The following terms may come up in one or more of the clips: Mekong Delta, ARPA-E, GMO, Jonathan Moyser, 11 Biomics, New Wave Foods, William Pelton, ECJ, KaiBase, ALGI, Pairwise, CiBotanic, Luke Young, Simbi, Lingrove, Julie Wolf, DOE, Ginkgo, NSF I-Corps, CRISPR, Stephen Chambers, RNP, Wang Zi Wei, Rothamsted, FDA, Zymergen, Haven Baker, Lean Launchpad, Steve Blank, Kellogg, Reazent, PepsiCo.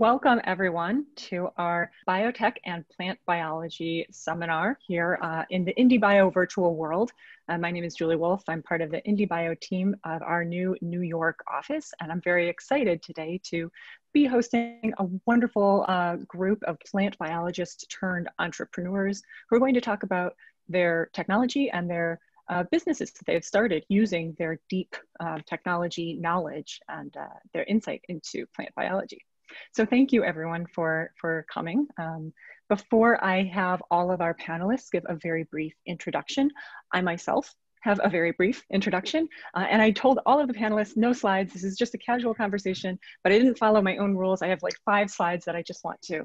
Welcome everyone to our biotech and plant biology seminar here in the IndieBio virtual world. My name is Julie Wolf. I'm part of the IndieBio team of our new New York office, and I'm very excited today to be hosting a wonderful group of plant biologists turned entrepreneurs who are going to talk about their technology and their businesses that they've started using their deep technology knowledge and their insight into plant biology. So thank you everyone for coming. Before I have all of our panelists give a very brief introduction, I myself have a very brief introduction. And I told all of the panelists, no slides, this is just a casual conversation, but I didn't follow my own rules. I have like 5 slides that I just want to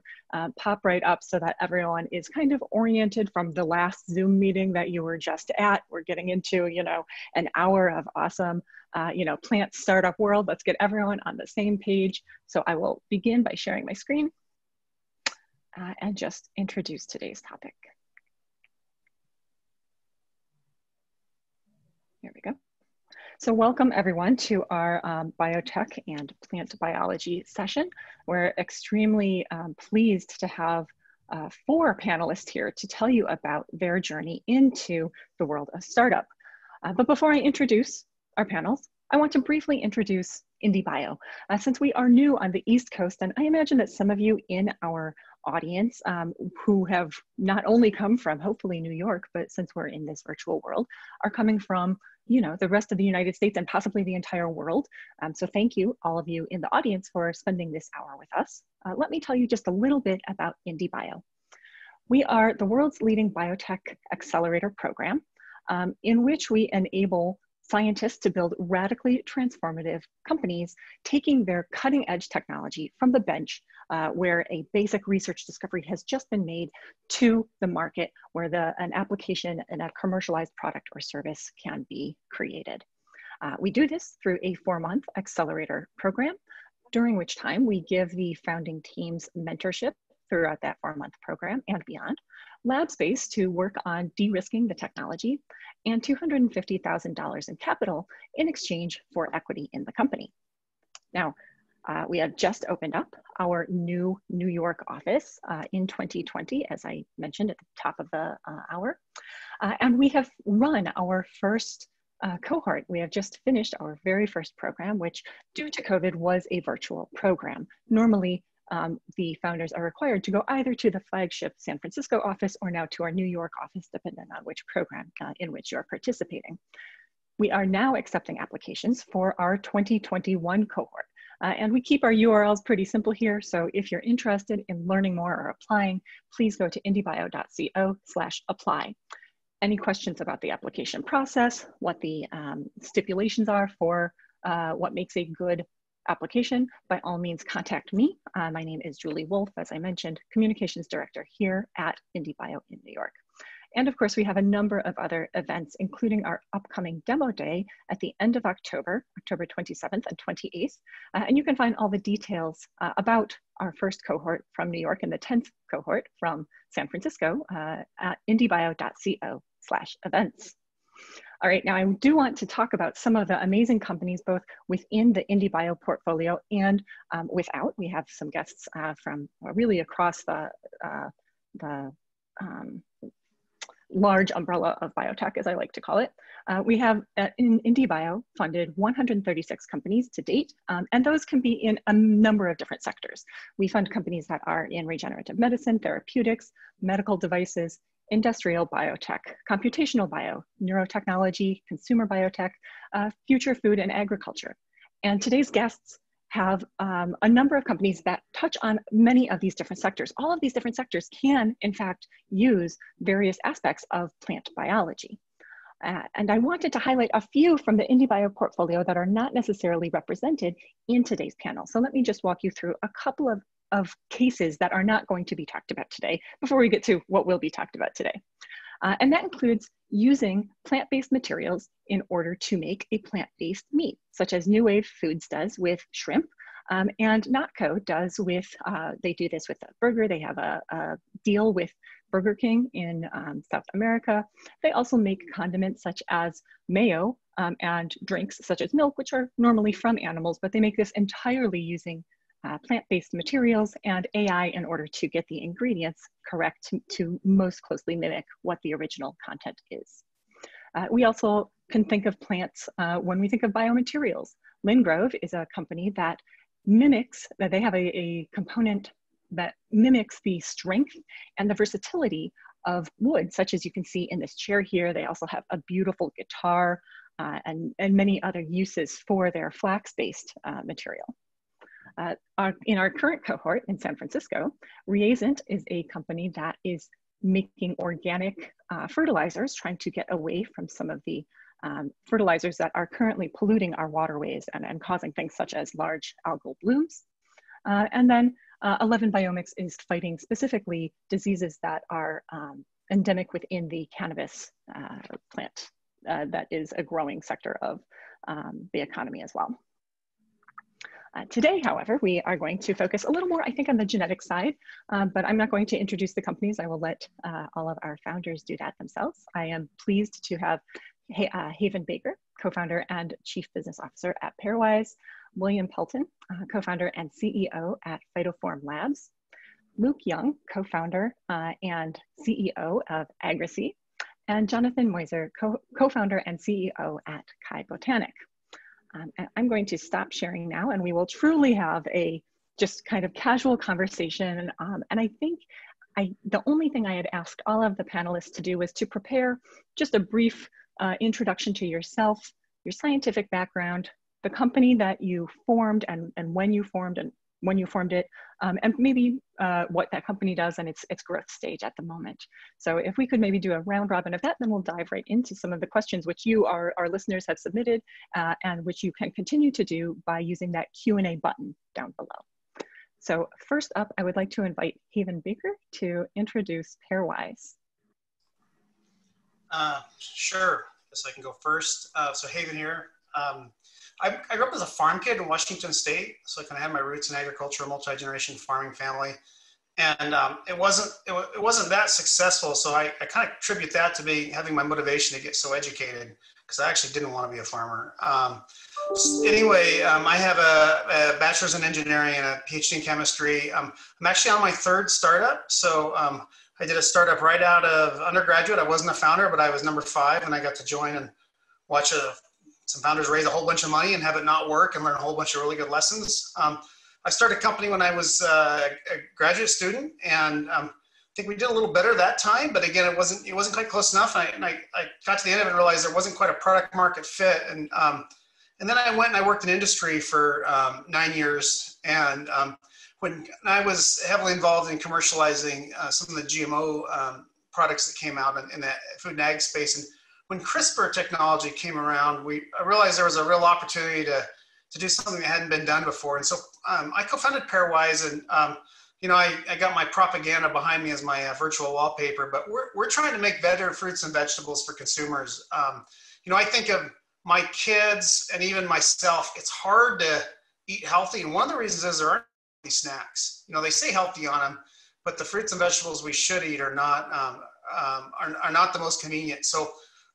pop right up so that everyone is kind of oriented from the last Zoom meeting that you were just at. We're getting into, you know, an hour of awesome, you know, plant startup world. Let's get everyone on the same page. So I will begin by sharing my screen and just introduce today's topic. There we go. So welcome everyone to our biotech and plant biology session. We're extremely pleased to have 4 panelists here to tell you about their journey into the world of startup. But before I introduce our panels, I want to briefly introduce IndieBio. Since we are new on the East Coast, and I imagine that some of you in our audience who have not only come from hopefully New York, but since we're in this virtual world, are coming from, you know, the rest of the United States and possibly the entire world. So thank you, all of you in the audience, for spending this hour with us. Let me tell you just a little bit about IndieBio. We are the world's leading biotech accelerator program in which we enable scientists to build radically transformative companies, taking their cutting edge technology from the bench where a basic research discovery has just been made to the market where an application and a commercialized product or service can be created. We do this through a 4-month accelerator program, during which time we give the founding teams mentorship throughout that 4-month program and beyond, lab space to work on de-risking the technology, and $250,000 in capital in exchange for equity in the company. Now, we have just opened up our new New York office in 2020, as I mentioned at the top of the hour, and we have run our first cohort. We have just finished our very first program, which due to COVID was a virtual program. Normally, the founders are required to go either to the flagship San Francisco office or now to our New York office, depending on which program in which you're participating. We are now accepting applications for our 2021 cohort, and we keep our URLs pretty simple here. So if you're interested in learning more or applying, please go to indiebio.co/apply. Any questions about the application process, what the stipulations are for what makes a good application, by all means contact me. My name is Julie Wolf, as I mentioned, Communications Director here at IndieBio in New York. And of course, we have a number of other events, including our upcoming demo day at the end of October, October 27th and 28th. And you can find all the details about our first cohort from New York and the 10th cohort from San Francisco at indiebio.co/events. All right, now I do want to talk about some of the amazing companies both within the IndieBio portfolio and without. We have some guests from really across the large umbrella of biotech, as I like to call it. We have in IndieBio funded 136 companies to date, and those can be in a number of different sectors. We fund companies that are in regenerative medicine, therapeutics, medical devices, industrial biotech, computational bio, neurotechnology, consumer biotech, future food and agriculture. And today's guests have a number of companies that touch on many of these different sectors. All of these different sectors can, in fact, use various aspects of plant biology. And I wanted to highlight a few from the IndieBio portfolio that are not necessarily represented in today's panel. So let me just walk you through a couple of cases that are not going to be talked about today before we get to what will be talked about today. And that includes using plant-based materials in order to make a plant-based meat, such as New Wave Foods does with shrimp, and NotCo does with, they do this with a burger. They have a deal with Burger King in South America. They also make condiments such as mayo and drinks such as milk, which are normally from animals, but they make this entirely using plant-based materials and AI in order to get the ingredients correct to most closely mimic what the original content is. We also can think of plants when we think of biomaterials. Lingrove is a company that mimics, they have a component that mimics the strength and the versatility of wood, such as you can see in this chair here. They also have a beautiful guitar and many other uses for their flax-based material. In our current cohort in San Francisco, Reazent is a company that is making organic fertilizers, trying to get away from some of the fertilizers that are currently polluting our waterways and causing things such as large algal blooms. And then 11 Biomics is fighting specifically diseases that are endemic within the cannabis plant that is a growing sector of the economy as well. Today, however, we are going to focus a little more, I think, on the genetic side, but I'm not going to introduce the companies. I will let all of our founders do that themselves. I am pleased to have Haven Baker, co-founder and chief business officer at Pairwise, William Pelton, co-founder and CEO at Phytoform Labs, Luke Young, co-founder and CEO of Agrisea, and Jonathan Moyser, co-founder and CEO at CiBotanic. I'm going to stop sharing now, and we will truly have a just kind of casual conversation. And I think the only thing I had asked all of the panelists to do was to prepare just a brief introduction to yourself, your scientific background, the company that you formed and when you formed it, and maybe what that company does and its growth stage at the moment. So if we could maybe do a round robin of that, then we'll dive right into some of the questions which you, our listeners, have submitted and which you can continue to do by using that Q&A button down below. So first up, I would like to invite Haven Baker to introduce Pairwise. Sure, I guess I can go first. So Haven here. I grew up as a farm kid in Washington State, so I kind of had my roots in agriculture, multi-generation farming family, and it wasn't that successful. So I kind of attribute that to having my motivation to get so educated, because I actually didn't want to be a farmer. I have a bachelor's in engineering and a PhD in chemistry. I'm actually on my third startup, so I did a startup right out of undergraduate. I wasn't a founder, but I was number 5, and I got to join and watch some founders raise a whole bunch of money and have it not work and learn a whole bunch of really good lessons. I started a company when I was a graduate student, and I think we did a little better that time, but again, it wasn't quite close enough. And I got to the end of it and realized there wasn't quite a product market fit. And then I went and I worked in industry for 9 years. And when I was heavily involved in commercializing some of the GMO products that came out in the food and ag space. And when CRISPR technology came around, I realized there was a real opportunity to do something that hadn't been done before. And so I co-founded Pairwise, and I got my propaganda behind me as my virtual wallpaper, but we're trying to make better fruits and vegetables for consumers. I think of my kids and even myself, it's hard to eat healthy. And one of the reasons is there aren't any snacks. They say healthy on them, but the fruits and vegetables we should eat are not the most convenient. So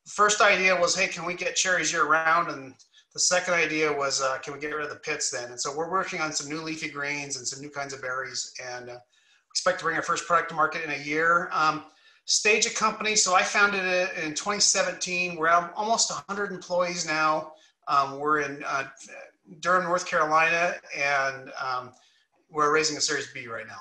the first idea was, hey, can we get cherries year round? And the second idea was, can we get rid of the pits then? And so we're working on some new leafy greens and some new kinds of berries, and expect to bring our first product to market in a year. Stage a company. So I founded it in 2017. We're almost 100 employees now. We're in Durham, North Carolina, and we're raising a Series B right now.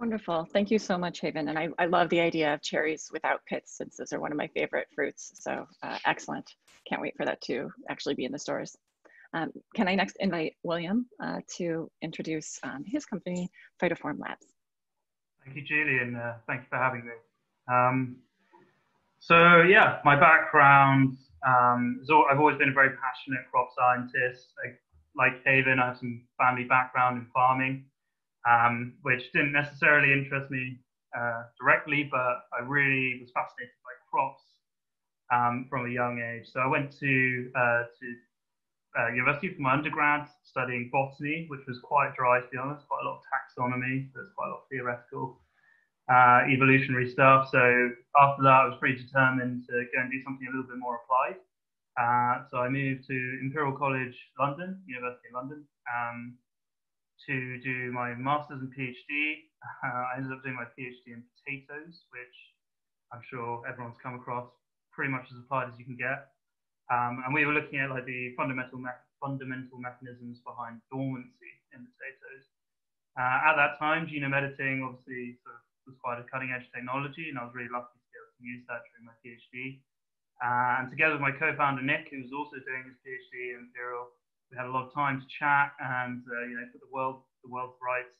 Wonderful. Thank you so much, Haven. And I love the idea of cherries without pits, since those are one of my favorite fruits. So excellent. Can't wait for that to actually be in the stores. Can I next invite William to introduce his company, Phytoform Labs? Thank you, Julie, and thanks for having me. My background, I've always been a very passionate crop scientist. Like Haven, I have some family background in farming. Which didn't necessarily interest me directly, but I really was fascinated by crops from a young age. So I went to university for my undergrad, studying botany, which was quite dry, to be honest, quite a lot of taxonomy, so it's quite a lot of theoretical evolutionary stuff. So after that, I was pretty determined to go and do something a little bit more applied. So I moved to Imperial College London, University of London, to do my master's and PhD. I ended up doing my PhD in potatoes, which I'm sure everyone's come across pretty much as applied as you can get. And we were looking at like the fundamental mechanisms behind dormancy in potatoes. At that time, genome editing obviously sort of was quite a cutting edge technology, and I was really lucky to be able to use that during my PhD. And together with my co-founder Nick, who was also doing his PhD in Imperial, we had a lot of time to chat and you know, put the world's rights.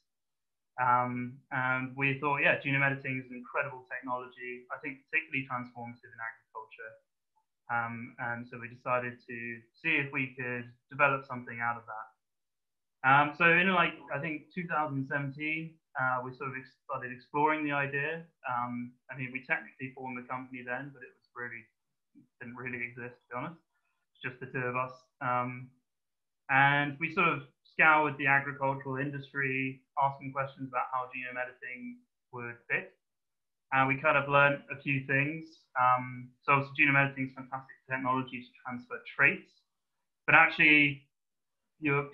And we thought, yeah, genome editing is an incredible technology, I think particularly transformative in agriculture. And so we decided to see if we could develop something out of that. So in like, I think 2017, we sort of started exploring the idea. I mean, we technically formed the company then, but it was really, didn't really exist, to be honest. It's just the two of us. And we sort of scoured the agricultural industry, asking questions about how genome editing would fit. And we kind of learned a few things. So genome editing is fantastic technology to transfer traits, but actually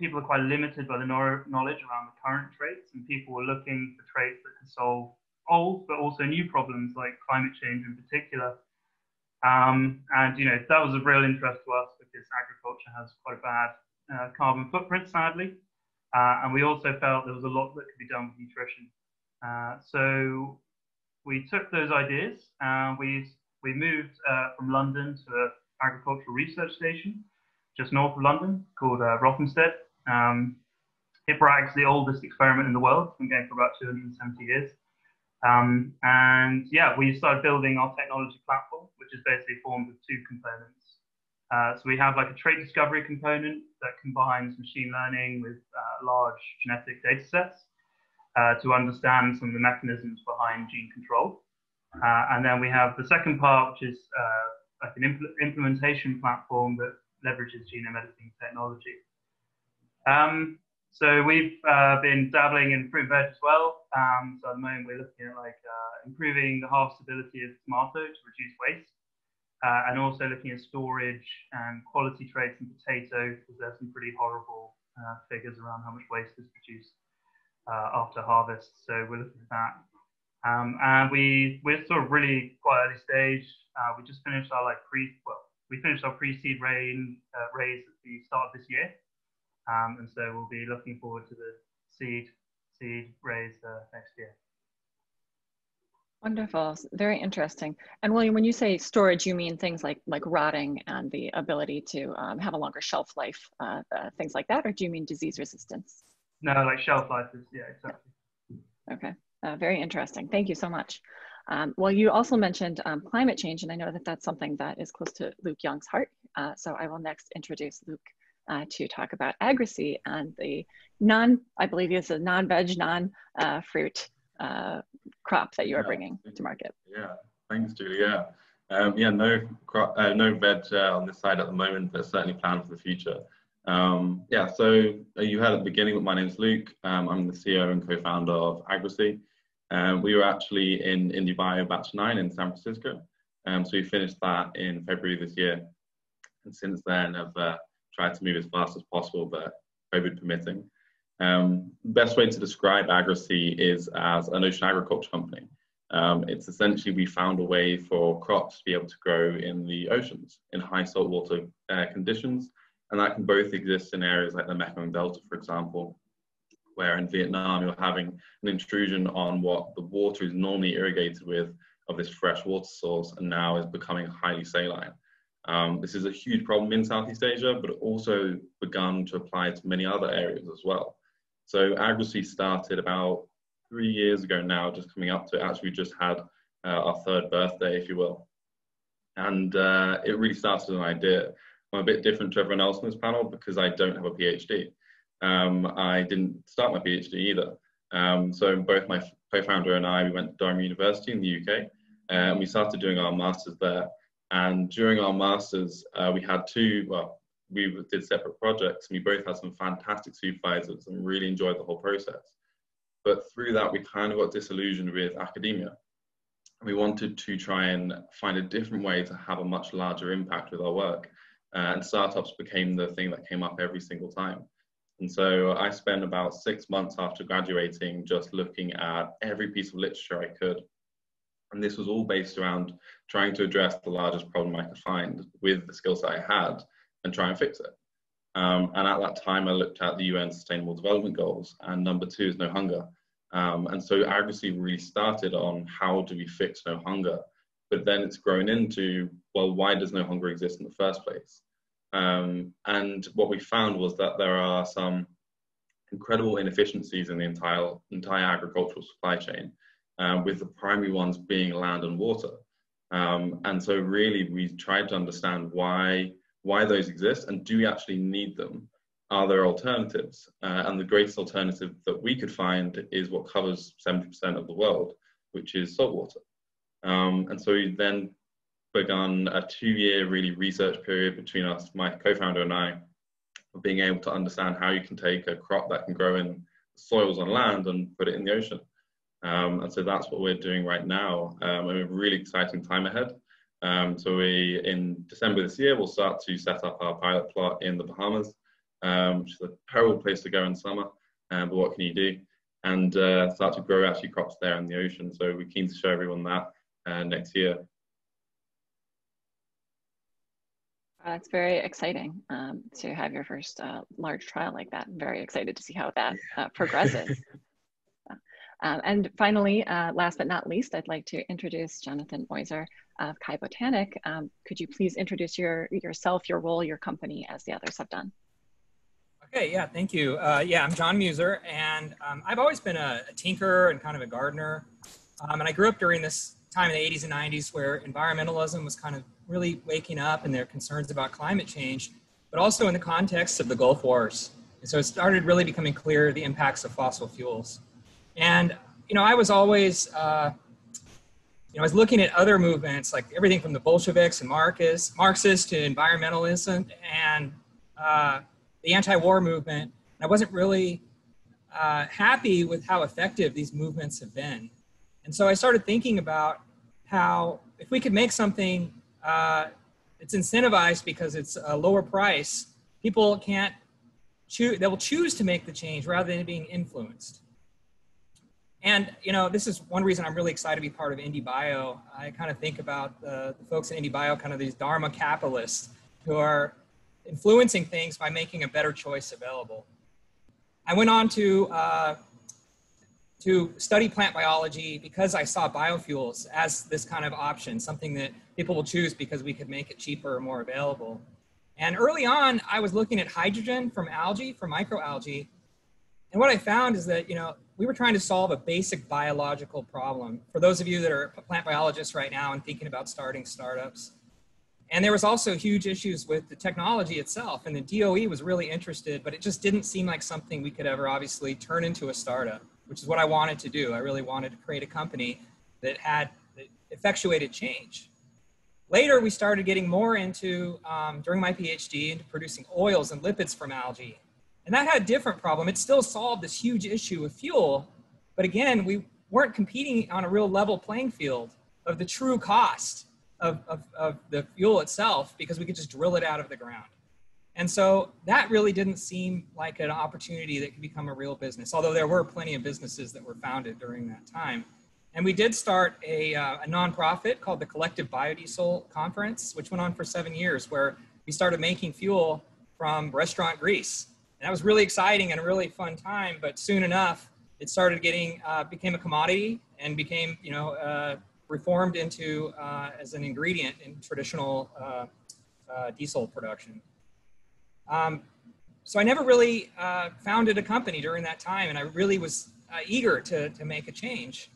people are quite limited by the knowledge around the current traits, and people were looking for traits that could solve old, but also new problems like climate change in particular. And, you know, that was of real interest to us because agriculture has quite a bad carbon footprint, sadly. And we also felt there was a lot that could be done with nutrition. So we took those ideas, and we moved from London to an agricultural research station just north of London called Rothamsted. HIPRAG is the oldest experiment in the world, been going for about 270 years. And yeah, we started building our technology platform, which is basically formed of two components. So we have like a trait discovery component that combines machine learning with large genetic data sets to understand some of the mechanisms behind gene control. And then we have the second part, which is like an implementation platform that leverages genome editing technology. So we've been dabbling in fruit and veg as well. So at the moment we're looking at like improving the harvestability of tomato to reduce waste. And also looking at storage and quality traits in potato, because there's some pretty horrible figures around how much waste is produced after harvest. So we're looking at that. And we're sort of really quite early stage. We just finished our pre-seed raise at the start of this year. And so we'll be looking forward to the seed raise next year. Wonderful, very interesting. And William, when you say storage, you mean things like rotting and the ability to have a longer shelf life, things like that, or do you mean disease resistance? No, like shelf life is, yeah, exactly. Okay, very interesting. Thank you so much. Well, you also mentioned climate change, and I know that that's something that is close to Luke Young's heart. So I will next introduce Luke to talk about Agrisea and the non-veg, non-fruit crop that you are bringing to market. Yeah, thanks, Julie. Yeah, no veg on this side at the moment, but certainly planned for the future. Yeah, so you heard at the beginning, but my name's Luke. I'm the CEO and co-founder of Agrisea. We were actually in IndieBio Batch 9 in San Francisco. So we finished that in February this year. And since then, I've tried to move as fast as possible, but COVID permitting. Best way to describe Agrisea is as an ocean agriculture company. It's essentially we found a way for crops to be able to grow in the oceans in high saltwater conditions, and that can both exist in areas like the Mekong Delta, for example, where in Vietnam you're having an intrusion on what the water is normally irrigated with of this fresh water source, and now is becoming highly saline. This is a huge problem in Southeast Asia, but also begun to apply to many other areas as well. So Agrisea started about 3 years ago now, just coming up to it. Actually, we just had our third birthday, if you will. And it really started as an idea. I'm a bit different to everyone else in this panel because I don't have a PhD. I didn't start my PhD either. So both my co-founder and I, we went to Durham University in the UK, and we started doing our masters there. And during our masters, we had we did separate projects, and we both had some fantastic supervisors and really enjoyed the whole process. But through that, we kind of got disillusioned with academia. And we wanted to try and find a different way to have a much larger impact with our work. And startups became the thing that came up every single time. And so I spent about 6 months after graduating just looking at every piece of literature I could. And this was all based around trying to address the largest problem I could find with the skills that I had and try and fix it. And at that time, I looked at the UN Sustainable Development Goals, and number 2 is no hunger. And so Agrisea really started on how do we fix no hunger, but then it's grown into, well, why does no hunger exist in the first place? And what we found was that there are some incredible inefficiencies in the entire agricultural supply chain, with the primary ones being land and water. And so really we tried to understand why those exist and do we actually need them? Are there alternatives? And the greatest alternative that we could find is what covers 70% of the world, which is saltwater. And so we then begun a 2-year really research period between us, my co-founder and I, of being able to understand how you can take a crop that can grow in soils on land and put it in the ocean. And so that's what we're doing right now. And we have a really exciting time ahead. So we, in December this year, we'll start to set up our pilot plot in the Bahamas, which is a terrible place to go in summer, but what can you do? And start to grow actually crops there in the ocean. So we're keen to show everyone that next year. That's very exciting to have your first large trial like that. I'm very excited to see how that progresses. And finally, last but not least, I'd like to introduce Jonathan Moyser of CiBotanic. Could you please introduce yourself, your role, your company, as the others have done? Okay, yeah, thank you. Yeah, I'm John Moyser, and I've always been a tinkerer and kind of a gardener. And I grew up during this time in the 80s and 90s where environmentalism was kind of really waking up and their concerns about climate change, but also in the context of the Gulf Wars. And so it started really becoming clear the impacts of fossil fuels. And, you know, I was always, I was looking at other movements, like everything from the Bolsheviks and Marxists to environmentalism and the anti-war movement. And I wasn't really happy with how effective these movements have been. And so I started thinking about how if we could make something that's incentivized because it's a lower price, people can't choose, they will choose to make the change rather than being influenced. And, you know, this is one reason I'm really excited to be part of IndieBio. I kind of think about the folks at IndieBio, kind of these Dharma capitalists who are influencing things by making a better choice available. I went on to study plant biology because I saw biofuels as this kind of option, something that people will choose because we could make it cheaper or more available. And early on, I was looking at hydrogen from algae, from microalgae. And what I found is that, you know, we were trying to solve a basic biological problem. For those of you that are plant biologists right now and thinking about starting startups. And there was also huge issues with the technology itself, and the DOE was really interested, but it just didn't seem like something we could ever obviously turn into a startup, which is what I wanted to do. I really wanted to create a company that that effectuated change. Later, we started getting more into, during my PhD, into producing oils and lipids from algae. And that had a different problem. It still solved this huge issue of fuel, but again, we weren't competing on a real level playing field of the true cost of the fuel itself because we could just drill it out of the ground. And so that really didn't seem like an opportunity that could become a real business, although there were plenty of businesses that were founded during that time. And we did start a nonprofit called the Collective Biodiesel Conference, which went on for 7 years, where we started making fuel from restaurant grease. And that was really exciting and a really fun time, but soon enough, it started getting, became a commodity and became, you know, reformed into as an ingredient in traditional diesel production. So I never really founded a company during that time, and I really was eager to make a change.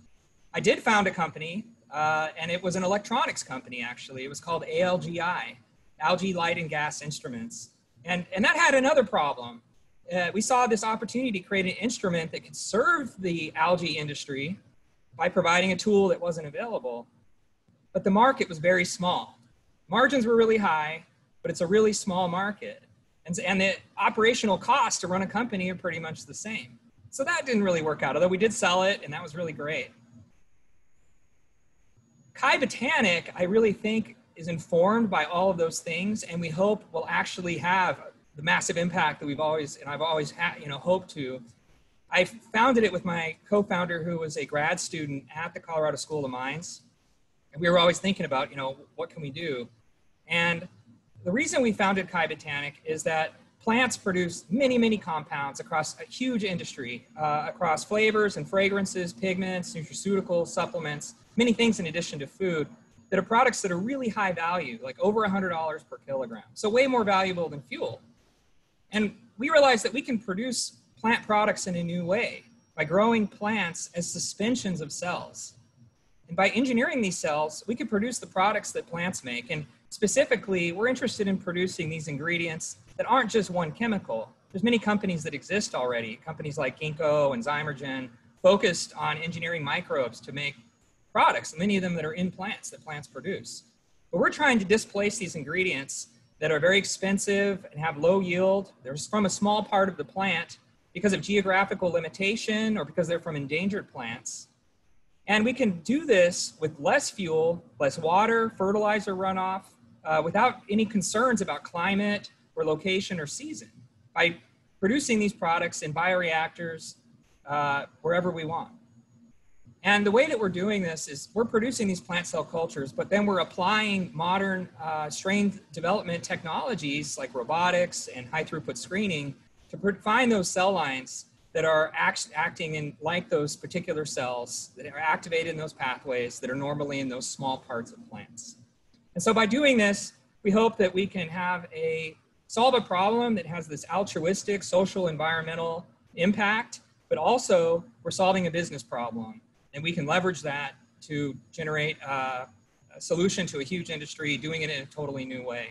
I did found a company, and it was an electronics company, actually. It was called ALGI, Algae Light and Gas Instruments. And that had another problem. We saw this opportunity to create an instrument that could serve the algae industry by providing a tool that wasn't available, but the market was very small. Margins were really high, but it's a really small market. And the operational costs to run a company are pretty much the same. So that didn't really work out, although we did sell it, and that was really great. CiBotanic, I really think, is informed by all of those things, and we hope we'll actually have the massive impact that we've always, and I've always had, hoped to. I founded it with my co-founder who was a grad student at the Colorado School of Mines. And we were always thinking about, what can we do? And the reason we founded CiBotanic is that plants produce many, many compounds across a huge industry, across flavors and fragrances, pigments, nutraceuticals, supplements, many things in addition to food that are products that are really high value, like over $100 per kilogram. So way more valuable than fuel. And we realized that we can produce plant products in a new way by growing plants as suspensions of cells. And by engineering these cells, we could produce the products that plants make. And specifically, we're interested in producing these ingredients that aren't just one chemical. There's many companies that exist already, companies like Ginkgo and Zymergen, focused on engineering microbes to make products, many of them that are in plants, that plants produce. But we're trying to displace these ingredients that are very expensive and have low yield. They're from a small part of the plant, because of geographical limitation or because they're from endangered plants. And we can do this with less fuel, less water, fertilizer runoff, without any concerns about climate or location or season, by producing these products in bioreactors wherever we want. And the way that we're doing this is we're producing these plant cell cultures, but then we're applying modern strain development technologies like robotics and high throughput screening to find those cell lines that are acting in like those particular cells that are activated in those pathways that are normally in those small parts of plants. And so by doing this, we hope that we can have solve a problem that has this altruistic, social, environmental impact, but also we're solving a business problem. And we can leverage that to generate a solution to a huge industry, doing it in a totally new way.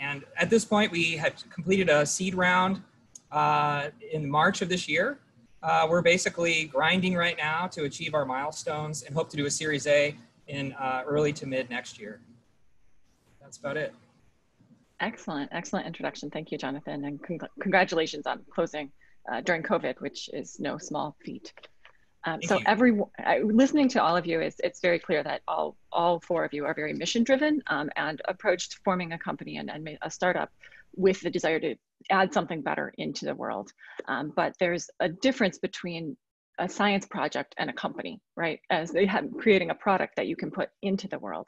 And at this point, we have completed a seed round in March of this year. We're basically grinding right now to achieve our milestones and hope to do a Series A in early to mid next year. That's about it. Excellent, excellent introduction. Thank you, Jonathan, and congratulations on closing during COVID, which is no small feat. So everyone, listening to all of you, it's very clear that all four of you are very mission-driven and approached forming a company and a startup with the desire to add something better into the world. But there's a difference between a science project and a company, right? As they have creating a product that you can put into the world.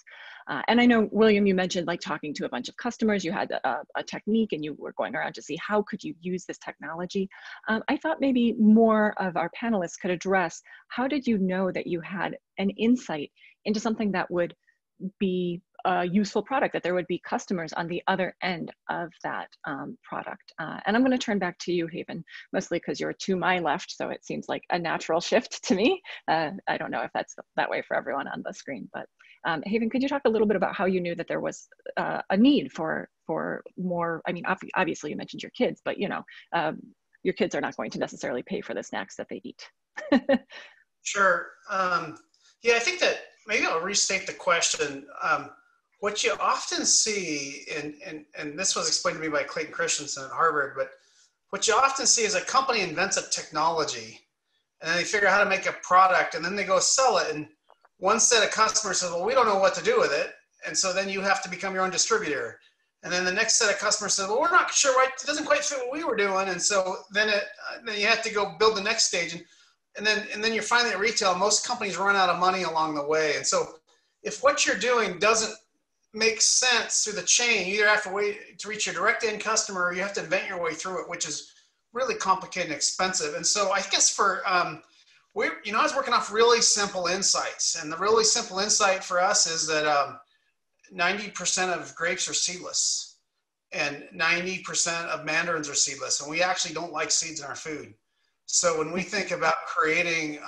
And I know, William, you mentioned like talking to a bunch of customers, you had a technique and you were going around to see how could you use this technology. I thought maybe more of our panelists could address, how did you know that you had an insight into something that would be a useful product, that there would be customers on the other end of that product. And I'm going to turn back to you, Haven, mostly because you're to my left, so it seems like a natural shift to me. I don't know if that's that way for everyone on the screen, but Haven, could you talk a little bit about how you knew that there was a need for more, I mean, obviously you mentioned your kids, but your kids are not going to necessarily pay for the snacks that they eat. Sure. Yeah, I think that maybe I'll restate the question. What you often see, and this was explained to me by Clayton Christensen at Harvard, but what you often see is a company invents a technology and then they figure out how to make a product and then they go sell it. And one set of customers says, well, we don't know what to do with it. And so then you have to become your own distributor. And then the next set of customers says, well, we're not sure why, it doesn't quite fit what we were doing. And so then you have to go build the next stage. And then you're finally at retail, most companies run out of money along the way. And so if what you're doing doesn't make sense through the chain, you either have to wait to reach your direct end customer or you have to invent your way through it, which is really complicated and expensive. And so I guess for, I was working off really simple insights, and the really simple insight for us is that 90% of grapes are seedless and 90% of mandarins are seedless. And we actually don't like seeds in our food. So when we think about creating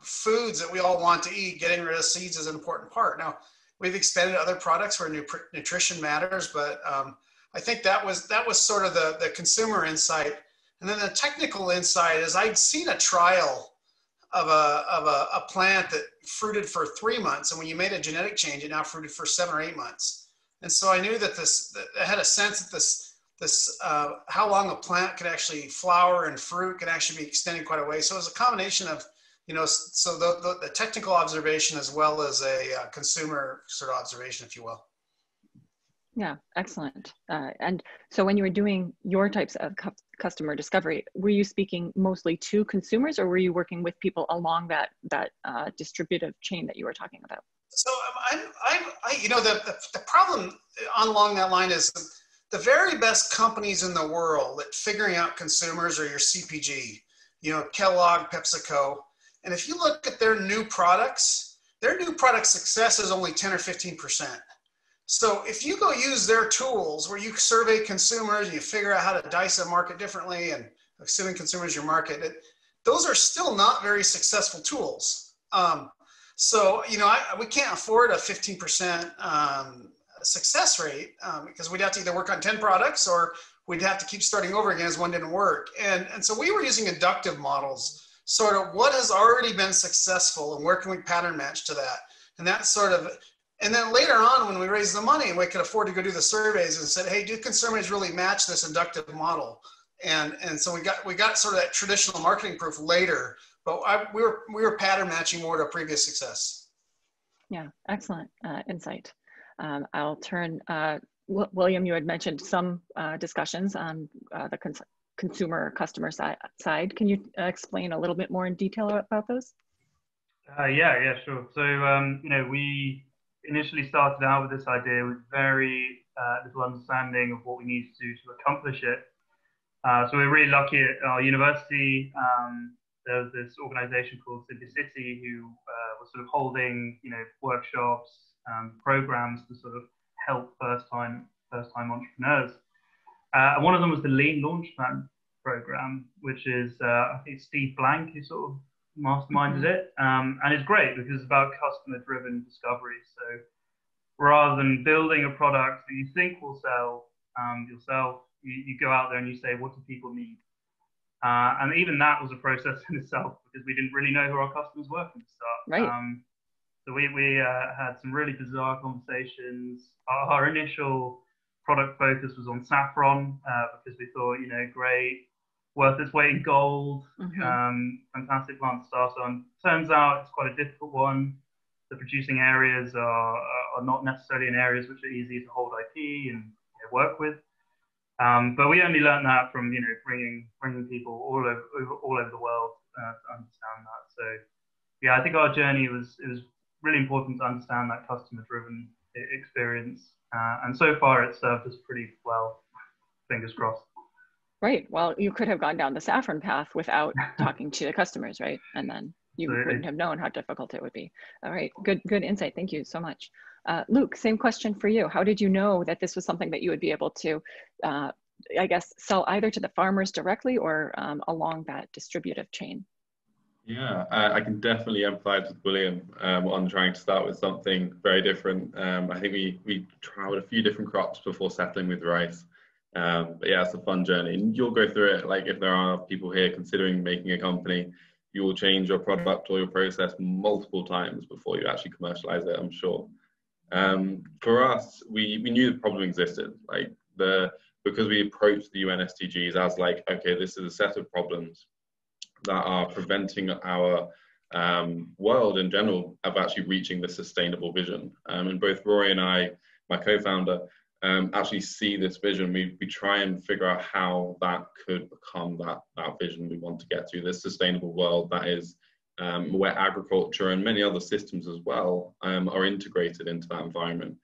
foods that we all want to eat, getting rid of seeds is an important part. Now, we've expanded other products where nutrition matters, but I think that was sort of the consumer insight. And then the technical insight is I'd seen a trial of a plant that fruited for 3 months. And when you made a genetic change, it now fruited for 7 or 8 months. And so I knew that I had a sense that this how long a plant could actually flower and fruit can actually be extended quite a way. So it was a combination of so the technical observation as well as a consumer sort of observation, if you will. Yeah, excellent. And so when you were doing your types of customer discovery, were you speaking mostly to consumers, or were you working with people along that distributive chain that you were talking about? So the problem along that line is the very best companies in the world at figuring out consumers are your CPG, Kellogg, PepsiCo. And if you look at their new product success is only 10 or 15%. So if you go use their tools where you survey consumers and you figure out how to dice a market differently and assuming consumers your market, those are still not very successful tools. We can't afford a 15% success rate because we'd have to either work on 10 products or we'd have to keep starting over again as one didn't work. And so we were using inductive models, sort of what has already been successful and where can we pattern match to that? And that's sort of, and then later on when we raised the money, we could afford to go do the surveys and said, hey, do consumers really match this inductive model? And so we got sort of that traditional marketing proof later, but we were pattern matching more to previous success. Yeah, excellent insight. I'll turn, William, you had mentioned some discussions on the consumer-customer side. Can you explain a little bit more in detail about those? Yeah, sure. So, we initially started out with this idea with very little understanding of what we needed to do to accomplish it. So we're really lucky at our university. There was this organization called CiBotanic who was sort of holding, workshops, programs to sort of help first-time entrepreneurs. And one of them was the Lean Launchpad program, which is, I think Steve Blank who sort of masterminded it. And it's great because it's about customer-driven discovery. So rather than building a product that you think will sell yourself, you go out there and you say, what do people need? And even that was a process in itself because we didn't really know who our customers were from the start. Right. So we had some really bizarre conversations. Our initial product focus was on saffron because we thought, great, worth its weight in gold, fantastic plant to start on. Turns out it's quite a difficult one. The producing areas are not necessarily in areas which are easy to hold IP and work with. But we only learned that from, bringing people all over the world to understand that. So, yeah, I think our journey it was really important to understand that customer-driven experience. And so far, it served us pretty well, fingers crossed. Right. Well, you could have gone down the saffron path without talking to the customers, right? And then you wouldn't have known how difficult it would be. All right. Good insight. Thank you so much. Luke, same question for you. How did you know that this was something that you would be able to, sell either to the farmers directly or along that distributive chain? Yeah, I can definitely empathize with William on trying to start with something very different. I think we tried a few different crops before settling with rice. But yeah, it's a fun journey. And you'll go through it, like if there are people here considering making a company, you will change your product or your process multiple times before you actually commercialize it, I'm sure. For us, we knew the problem existed, because we approached the UN SDGs as okay, this is a set of problems that are preventing our world in general of actually reaching the sustainable vision. And both Rory and I, my co-founder, actually see this vision. We try and figure out how that could become that vision we want to get to, this sustainable world that is where agriculture and many other systems as well are integrated into that environment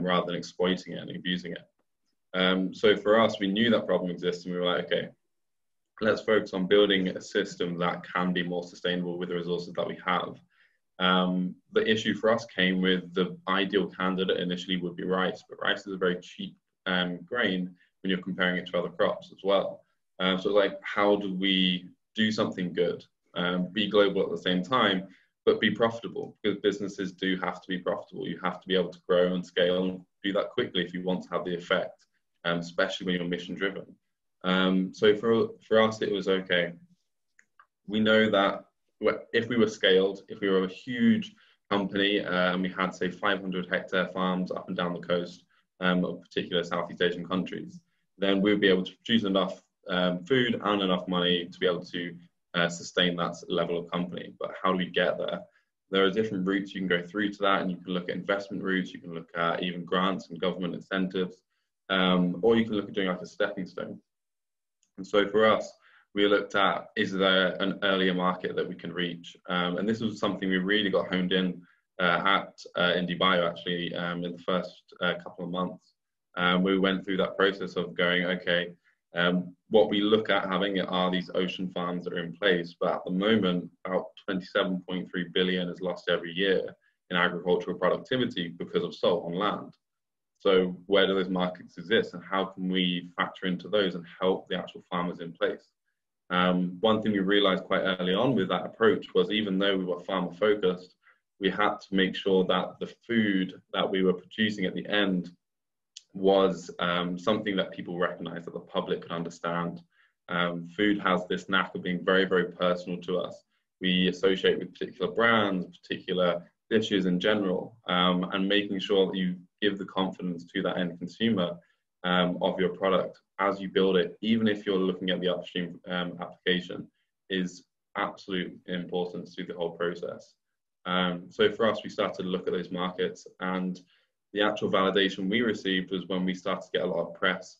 rather than exploiting it and abusing it. So for us, we knew that problem exists and we were like, okay, let's focus on building a system that can be more sustainable with the resources that we have. The issue for us came with the ideal candidate initially would be rice, but rice is a very cheap grain when you're comparing it to other crops as well. So how do we do something good, be global at the same time, but be profitable? Because businesses do have to be profitable. You have to be able to grow and scale and do that quickly if you want to have the effect, especially when you're mission driven. So for us, it was okay. We know that if we were scaled, if we were a huge company and we had, say, 500 hectare farms up and down the coast of particular Southeast Asian countries, then we would be able to produce enough food and enough money to be able to sustain that level of company. But how do we get there? there are different routes you can go through to that, and you can look at investment routes, you can look at even grants and government incentives, or you can look at doing like a stepping stone. And so for us, we looked at, is there an earlier market that we can reach? And this was something we really got honed in at IndieBio actually in the first couple of months. We went through that process of going, okay, what we look at having are these ocean farms that are in place, but at the moment, about 27.3 billion is lost every year in agricultural productivity because of salt on land. So where do those markets exist, and how can we factor into those and help the actual farmers in place? One thing we realized quite early on with that approach was, even though we were farmer focused, we had to make sure that the food that we were producing at the end was something that people recognize, that the public could understand. Food has this knack of being very, very personal to us. We associate with particular brands, particular dishes in general, and making sure that you give the confidence to that end consumer of your product as you build it, even if you're looking at the upstream application, is absolute importance through the whole process. So for us, we started to look at those markets, and the actual validation we received was when we started to get a lot of press.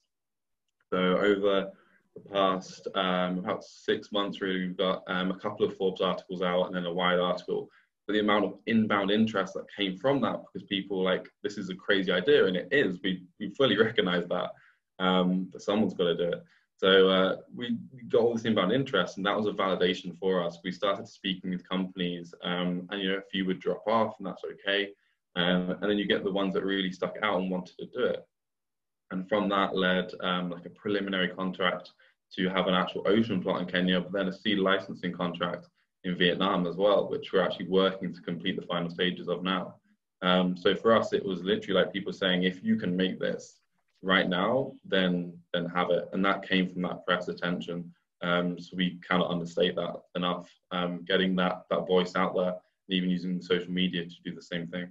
So over the past about 6 months, really, we've got a couple of Forbes articles out and then a Wired article. But the amount of inbound interest that came from that, because people were like, this is a crazy idea, and it is. We fully recognize that, but someone's got to do it. So we got all this inbound interest, and that was a validation for us. We started speaking with companies, and you know, a few would drop off, and that's okay. And then you get the ones that really stuck out and wanted to do it. And from that led like a preliminary contract to have an actual ocean plot in Kenya, but then a seed licensing contract in Vietnam as well, which we're actually working to complete the final stages of now. So for us, it was literally like people saying, if you can make this right now, then have it. And that came from that press attention. So we cannot understate that enough, getting that voice out there, and even using social media to do the same thing.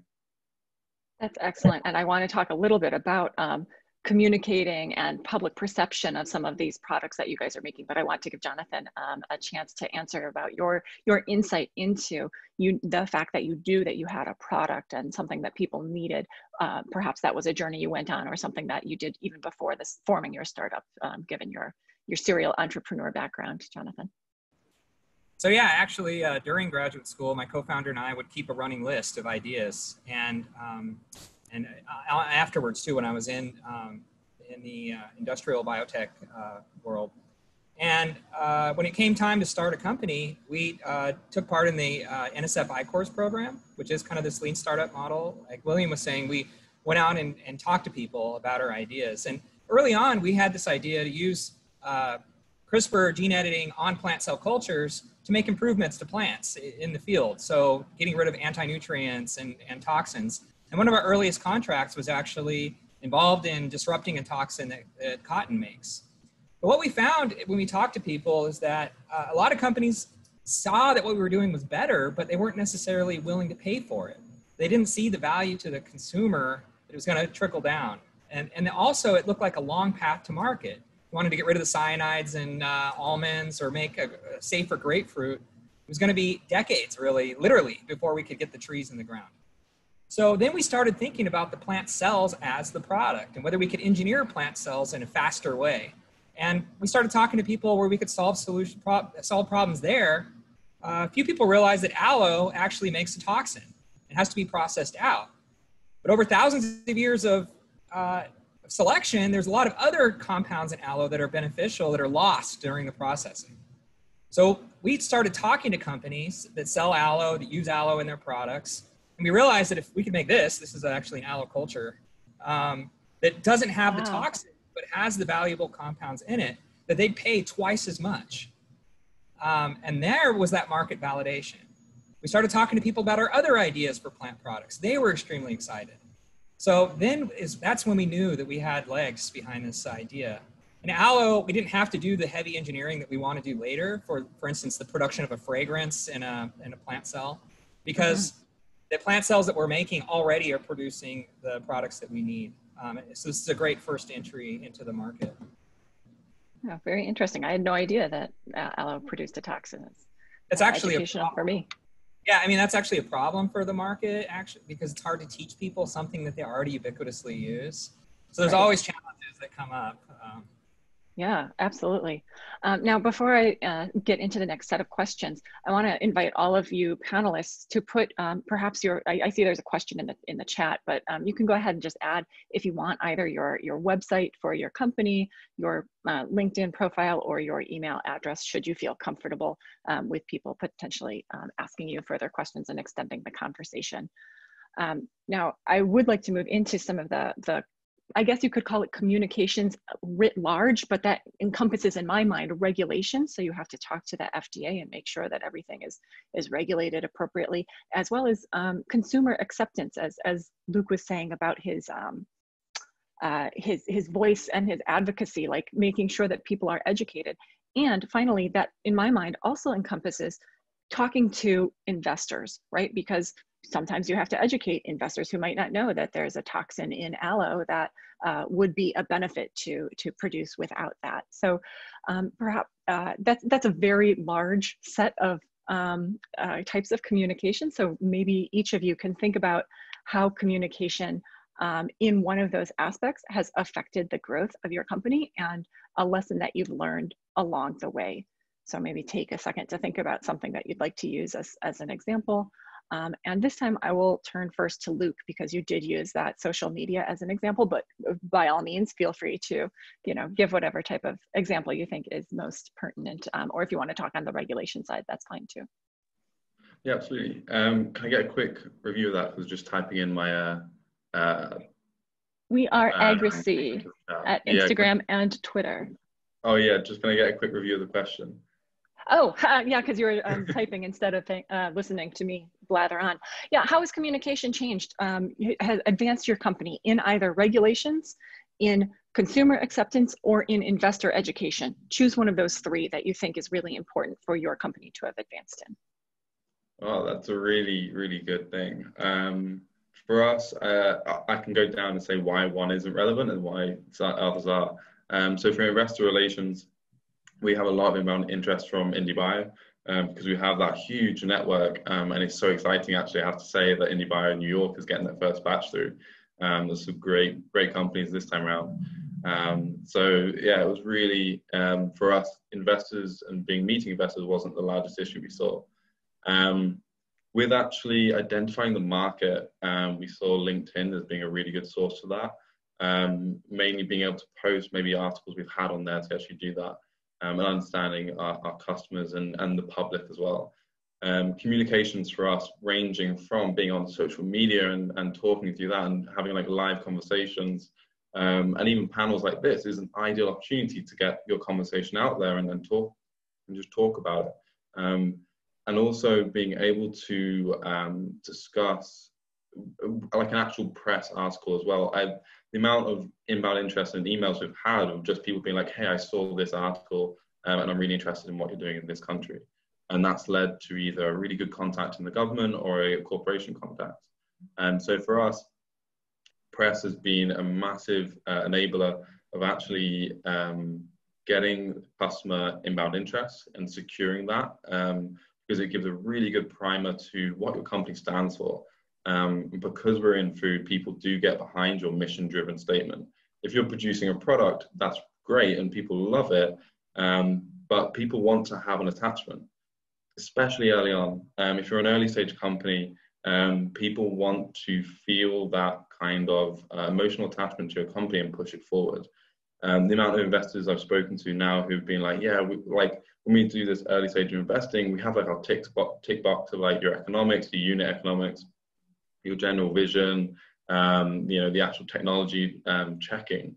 That's excellent. And I want to talk a little bit about communicating and public perception of some of these products that you guys are making. But I want to give Jonathan a chance to answer about your insight into the fact that you knew that you had a product and something that people needed. Perhaps that was a journey you went on, or something that you did even before this forming your startup, given your serial entrepreneur background, Jonathan. So yeah, actually, during graduate school, my co-founder and I would keep a running list of ideas, and afterwards too, when I was in the industrial biotech world, and when it came time to start a company, we took part in the NSF I-Corps program, which is kind of this lean startup model. Like William was saying, we went out and talked to people about our ideas, and early on, we had this idea to use CRISPR gene editing on plant cell cultures to make improvements to plants in the field. So getting rid of anti-nutrients and toxins. And one of our earliest contracts was actually involved in disrupting a toxin that cotton makes. But what we found when we talked to people is that a lot of companies saw that what we were doing was better, but they weren't necessarily willing to pay for it. They didn't see the value to the consumer that it was going to trickle down. And also it looked like a long path to market. Wanted to get rid of the cyanides in almonds or make a safer grapefruit. It was going to be decades, really, literally, before we could get the trees in the ground. So then we started thinking about the plant cells as the product and whether we could engineer plant cells in a faster way. And we started talking to people where we could solve problems there. A few people realized that aloe actually makes a toxin. It has to be processed out. But over thousands of years of selection, there's a lot of other compounds in aloe that are beneficial that are lost during the processing. So we started talking to companies that sell aloe, that use aloe in their products, and we realized that if we could make this is actually an aloe culture that doesn't have the toxin but has the valuable compounds in it, that they'd pay twice as much. And there was that market validation. We started talking to people about our other ideas for plant products. They were extremely excited. So then that's when we knew that we had legs behind this idea. And aloe, we didn't have to do the heavy engineering that we want to do later, for instance, the production of a fragrance in a plant cell, because the plant cells that we're making already are producing the products that we need. So this is a great first entry into the market. Oh, very interesting. I had no idea that aloe produced a toxin. It's actually educational for me. Yeah, I mean, that's actually a problem for the market, actually, because it's hard to teach people something that they already ubiquitously use. So there's always challenges that come up. Yeah, absolutely. Now, before I get into the next set of questions, I want to invite all of you panelists to put perhaps your, I see there's a question in the chat, but you can go ahead and just add, if you want, either your website for your company, your LinkedIn profile, or your email address, should you feel comfortable with people potentially asking you further questions and extending the conversation. Now, I would like to move into some of the I guess you could call it communications writ large, but that encompasses, in my mind, regulation. So you have to talk to the FDA and make sure that everything is regulated appropriately, as well as consumer acceptance, as Luke was saying about his voice and his advocacy, like making sure that people are educated. And finally, that, in my mind, also encompasses talking to investors, right? Because sometimes you have to educate investors who might not know that there's a toxin in aloe that would be a benefit to produce without that. So perhaps that's a very large set of types of communication. So maybe each of you can think about how communication in one of those aspects has affected the growth of your company and a lesson that you've learned along the way. So maybe take a second to think about something that you'd like to use as an example. And this time I will turn first to Luke, because you did use that social media as an example, but by all means, feel free to, you know, give whatever type of example you think is most pertinent, or if you want to talk on the regulation side, that's fine too. Yeah, absolutely. Can I get a quick review of that? I was just typing in my... we are Agrisea at Instagram and Twitter. Oh yeah, just going to get a quick review of the question. Oh, yeah, because you were typing instead of listening to me blather on. Yeah, how has communication changed, has advanced your company in either regulations, in consumer acceptance, or in investor education? Choose one of those three that you think is really important for your company to have advanced in. Oh, that's a really, really good thing. For us, I can go down and say why one isn't relevant and why others are. So for investor relations, we have a lot of inbound interest from IndieBio because we have that huge network, and it's so exciting, actually. I have to say that IndieBio in New York is getting their first batch through. There's some great companies this time around. So yeah, it was really, for us, investors and meeting investors wasn't the largest issue we saw. With actually identifying the market, we saw LinkedIn as being a really good source for that. Mainly being able to post maybe articles we've had on there to actually do that. And understanding our customers and the public as well. Communications for us ranging from being on social media and talking through that and having like live conversations, and even panels like this is an ideal opportunity to get your conversation out there and then just talk about it. And also being able to discuss like an actual press article as well. The amount of inbound interest and emails we've had of just people being like, hey, I saw this article and I'm really interested in what you're doing in this country. And that's led to either a really good contact in the government or a corporation contact. And so for us, press has been a massive enabler of actually getting customer inbound interest and securing that, because it gives a really good primer to what your company stands for. Because we're in food, people do get behind your mission-driven statement. If you're producing a product, that's great and people love it, but people want to have an attachment, especially early on. If you're an early-stage company, people want to feel that kind of emotional attachment to your company and push it forward. The amount of investors I've spoken to now who've been like, yeah, when we do this early stage of investing, we have like our tick box of like your economics, your unit economics, your general vision, you know, the actual technology checking.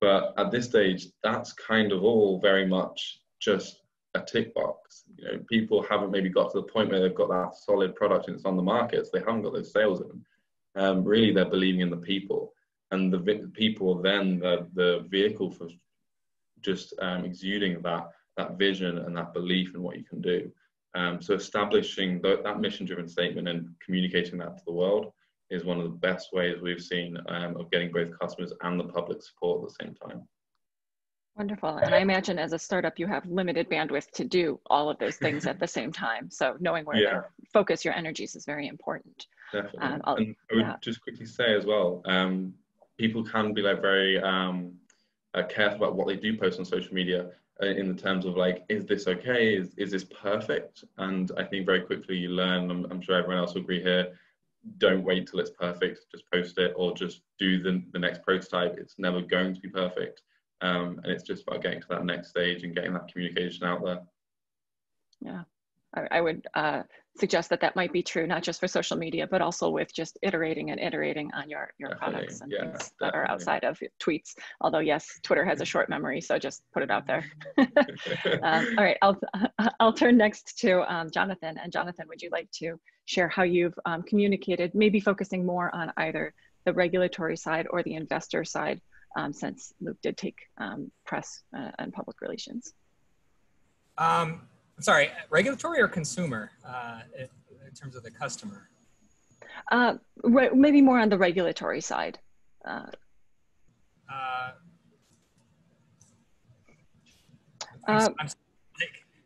But at this stage, that's kind of all very much just a tick box. You know, people haven't maybe got to the point where they've got that solid product and it's on the market, so they haven't got those sales in them. Really, they're believing in the people. And the people are then the vehicle for just exuding that vision and that belief in what you can do. So establishing that mission-driven statement and communicating that to the world is one of the best ways we've seen of getting both customers and the public support at the same time. Wonderful. And I imagine as a startup, you have limited bandwidth to do all of those things at the same time. So knowing where to focus your energies is very important. Definitely. And I would just quickly say as well, people can be like very careful about what they do post on social media in the terms of like, is this okay? Is this perfect? And I think very quickly you learn, I'm sure everyone else will agree here, don't wait till it's perfect, just post it or just do the next prototype. It's never going to be perfect. And it's just about getting to that next stage and getting that communication out there. Yeah, I would suggest that that might be true, not just for social media, but also with just iterating and iterating on your products and things that are outside of tweets. Although yes, Twitter has a short memory, so just put it out there. All right, I'll turn next to Jonathan. And Jonathan, would you like to share how you've communicated, maybe focusing more on either the regulatory side or the investor side, since Luke did take press and public relations? Sorry, regulatory or consumer in terms of the customer? Maybe more on the regulatory side. I'm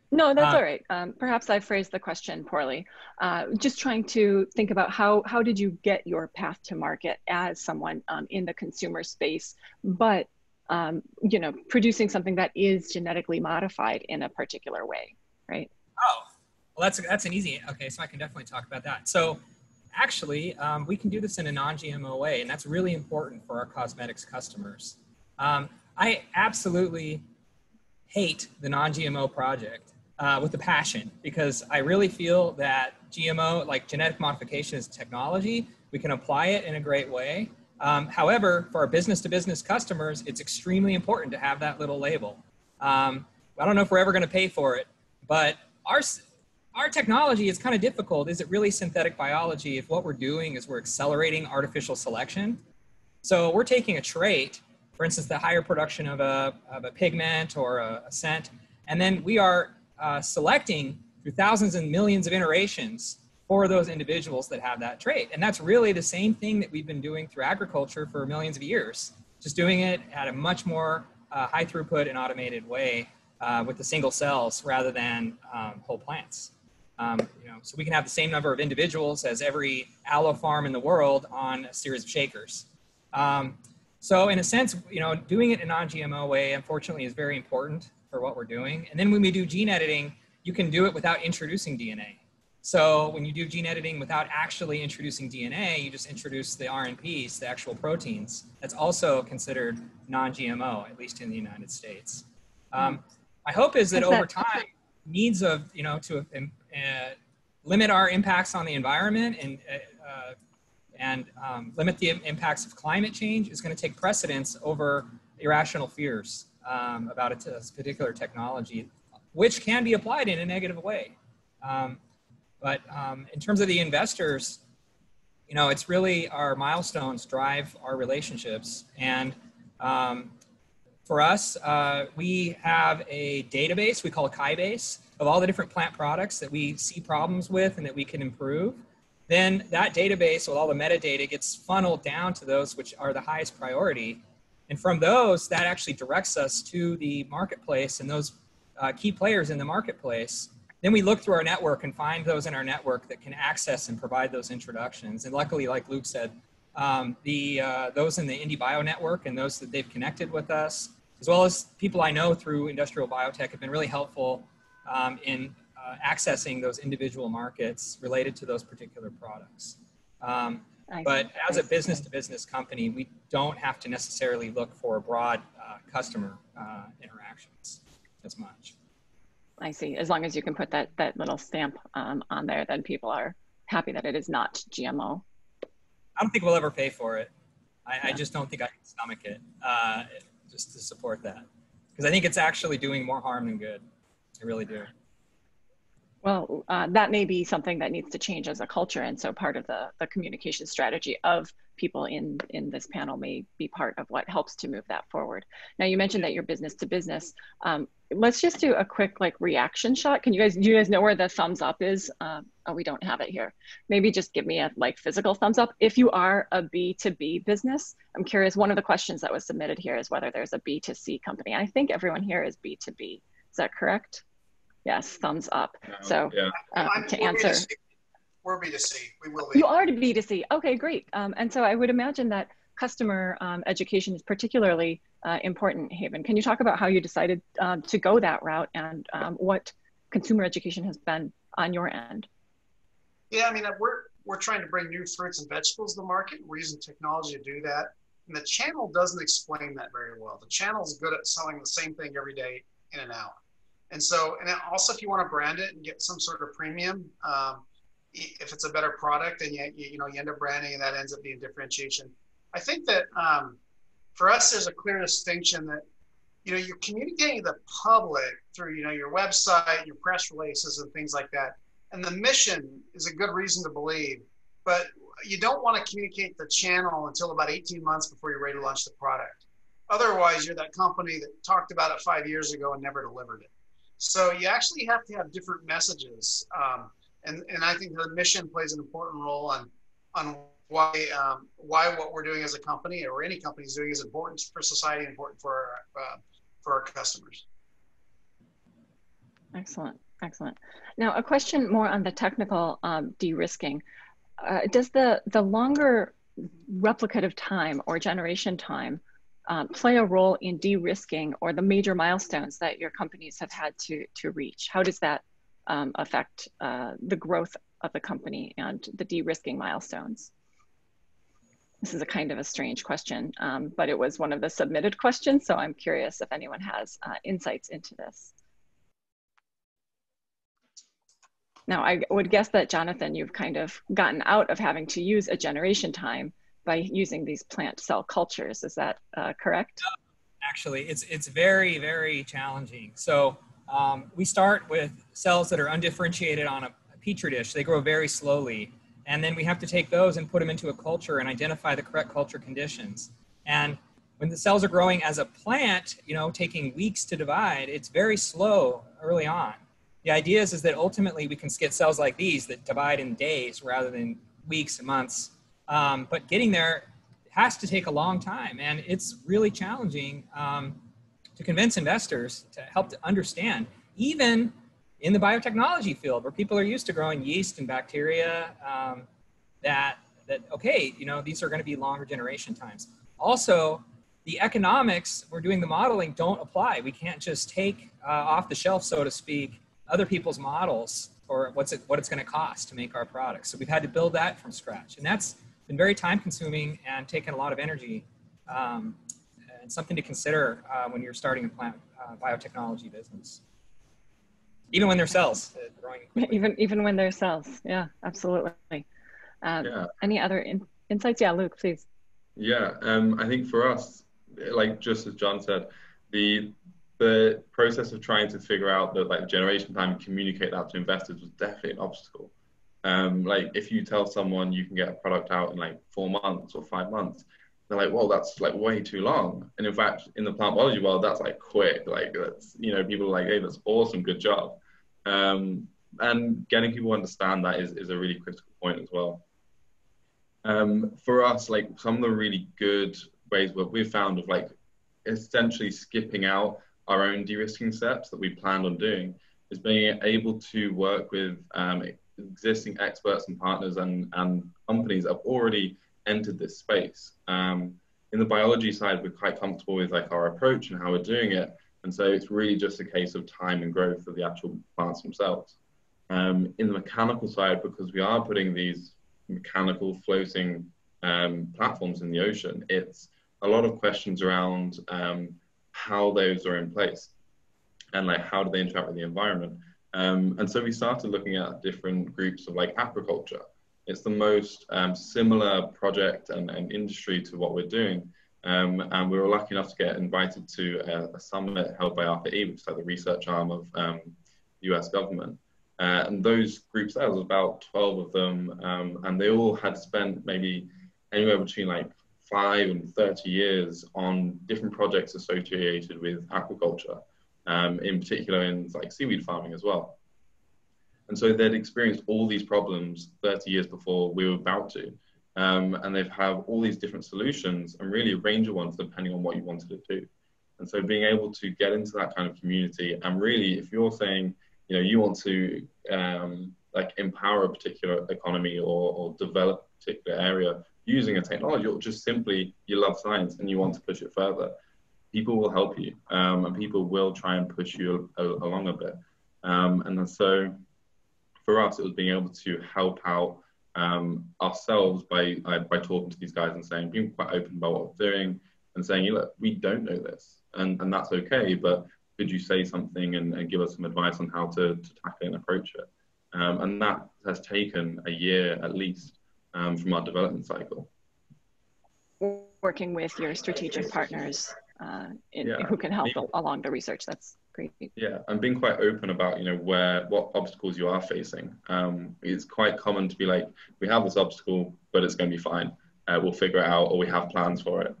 no, that's all right. Perhaps I phrased the question poorly. Just trying to think about how did you get your path to market as someone in the consumer space, but you know, producing something that is genetically modified in a particular way, right? Oh, well, that's an easy. Okay, so I can definitely talk about that. So, actually, we can do this in a non-GMO way, and that's really important for our cosmetics customers. I absolutely hate the non-GMO project. With a passion, because I really feel that GMO, like genetic modification, is technology. We can apply it in a great way. However, for our business-to-business customers, it's extremely important to have that little label. I don't know if we're ever going to pay for it, but our technology is kind of difficult. Is it really synthetic biology if what we're doing is we're accelerating artificial selection? So we're taking a trait, for instance, the higher production of a pigment or a scent, and then we are selecting through thousands and millions of iterations for those individuals that have that trait. And that's really the same thing that we've been doing through agriculture for millions of years, just doing it at a much more high throughput and automated way with the single cells rather than whole plants. You know, so we can have the same number of individuals as every aloe farm in the world on a series of shakers. So in a sense, you know, doing it in a non-GMO way, unfortunately, is very important for what we're doing. And then when we do gene editing, you can do it without introducing DNA. So when you do gene editing without actually introducing DNA, you just introduce the RNPs, the actual proteins. That's also considered non-GMO, at least in the United States. My hope is that over time, needs of, you know, to limit our impacts on the environment and limit the impacts of climate change is going to take precedence over irrational fears about a particular technology, which can be applied in a negative way. But in terms of the investors, you know, it's really our milestones drive our relationships. And for us, we have a database we call KaiBase of all the different plant products that we see problems with and that we can improve. Then that database with all the metadata gets funneled down to those which are the highest priority. And from those, that actually directs us to the marketplace and those key players in the marketplace. Then we look through our network and find those in our network that can access and provide those introductions. And luckily, like Luke said, those in the IndieBio network and those that they've connected with us, as well as people I know through industrial biotech, have been really helpful in accessing those individual markets related to those particular products. But as a business-to-business company, we don't have to necessarily look for broad customer interactions as much. I see. As long as you can put that little stamp on there, then people are happy that it is not GMO. I don't think we'll ever pay for it. I just don't think I can stomach it just to support that. Because I think it's actually doing more harm than good. I really do. Well, that may be something that needs to change as a culture. And so part of the communication strategy of people in this panel may be part of what helps to move that forward. Now, you mentioned that you're business to business. Let's just do a quick like reaction shot. Can you guys, do you guys know where the thumbs up is? Oh, we don't have it here. Maybe just give me a like physical thumbs up. If you are a B2B business, I'm curious, one of the questions that was submitted here is whether there's a B2C company. I think everyone here is B2B. Is that correct? Yes, thumbs up. So yeah. To answer. We're B2C, we will be. You are B2C, okay, great. And so I would imagine that customer education is particularly important, Haven. Can you talk about how you decided to go that route and what consumer education has been on your end? Yeah, I mean, we're trying to bring new fruits and vegetables to the market. We're using technology to do that. And the channel doesn't explain that very well. The channel's good at selling the same thing every day in and out. And so, and also if you want to brand it and get some sort of premium, if it's a better product, then you end up branding and that ends up being differentiation. I think that for us, there's a clear distinction that, you know, you're communicating to the public through, you know, your website, your press releases and things like that. And the mission is a good reason to believe, but you don't want to communicate the channel until about 18 months before you're ready to launch the product. Otherwise, you're that company that talked about it 5 years ago and never delivered it. So you actually have to have different messages. And I think the mission plays an important role on why what we're doing as a company or any company is doing is important for society, important for our customers. Excellent, excellent. Now a question more on the technical de-risking. Does the longer replicative time or generation time play a role in de-risking or the major milestones that your companies have had to reach? How does that affect the growth of the company and the de-risking milestones? This is a kind of a strange question, but it was one of the submitted questions. So I'm curious if anyone has insights into this. Now, I would guess that Jonathan, you've kind of gotten out of having to use a generation time by using these plant cell cultures. Is that correct? Actually, it's very, very challenging. So we start with cells that are undifferentiated on a petri dish. They grow very slowly. And then we have to take those and put them into a culture and identify the correct culture conditions. And when the cells are growing as a plant, you know, taking weeks to divide, it's very slow early on. The idea is that ultimately we can get cells like these that divide in days rather than weeks and months. But getting there has to take a long time, and it's really challenging to convince investors to help to understand, even in the biotechnology field where people are used to growing yeast and bacteria, that okay, you know, these are going to be longer generation times. Also, the economics, we're doing the modeling, don't apply. We can't just take off the shelf, so to speak, other people's models or what it's going to cost to make our products. So we've had to build that from scratch, and that's been very time consuming and taken a lot of energy, and something to consider when you're starting a plant biotechnology business. Even when they're cells. Growing even when they're cells, yeah, absolutely. Yeah. Any other insights? Yeah, Luke, please. Yeah, I think for us, like just as John said, the process of trying to figure out the generation time and communicate that to investors was definitely an obstacle. Like if you tell someone you can get a product out in like 4 months or 5 months, they're like, well, that's like way too long. And in fact, in the plant biology world, that's like quick. Like that's, you know, people are like, hey, that's awesome, good job. And getting people to understand that is a really critical point as well. For us, like some of the really good ways what we've found of like essentially skipping out our own de-risking steps that we planned on doing is being able to work with existing experts and partners and companies that have already entered this space. In the biology side, we're quite comfortable with like our approach and how we're doing it. And so it's really just a case of time and growth of the actual plants themselves. In the mechanical side, because we are putting these mechanical floating platforms in the ocean, it's a lot of questions around how those are in place and like how do they interact with the environment. And so we started looking at different groups of like aquaculture. It's the most similar project and industry to what we're doing. And we were lucky enough to get invited to a summit held by ARPA-E, which is like the research arm of the US government. And those groups, there was about 12 of them, and they all had spent maybe anywhere between like 5 and 30 years on different projects associated with aquaculture, in particular in like seaweed farming as well. And so they'd experienced all these problems 30 years before we were about to. And they've had all these different solutions and really a range of ones depending on what you wanted to do. And so being able to get into that kind of community, and really if you're saying, you know, you want to like empower a particular economy or develop a particular area using a technology, or just simply you love science and you want to push it further, people will help you, and people will try and push you along a bit. And so for us, it was being able to help out ourselves by talking to these guys and saying, being quite open about what we're doing and saying, hey, look, we don't know this, and that's okay, but could you say something and give us some advice on how to tackle and approach it? And that has taken a year at least from our development cycle. Working with your strategic partners who can help along the research, that's great. Yeah, and being quite open about, you know, what obstacles you are facing. It's quite common to be like, we have this obstacle, but it's going to be fine. We'll figure it out, or we have plans for it.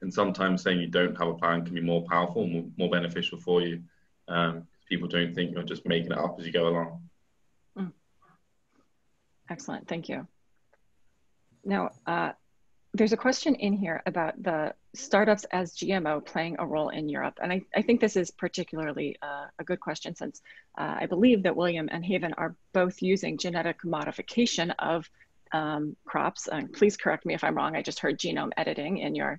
And sometimes saying you don't have a plan can be more powerful, more beneficial for you. People don't think you're just making it up as you go along. Mm. Excellent, thank you. Now, there's a question in here about the startups as GMO playing a role in Europe. And I think this is particularly a good question, since I believe that William and Haven are both using genetic modification of crops. And please correct me if I'm wrong, I just heard genome editing in your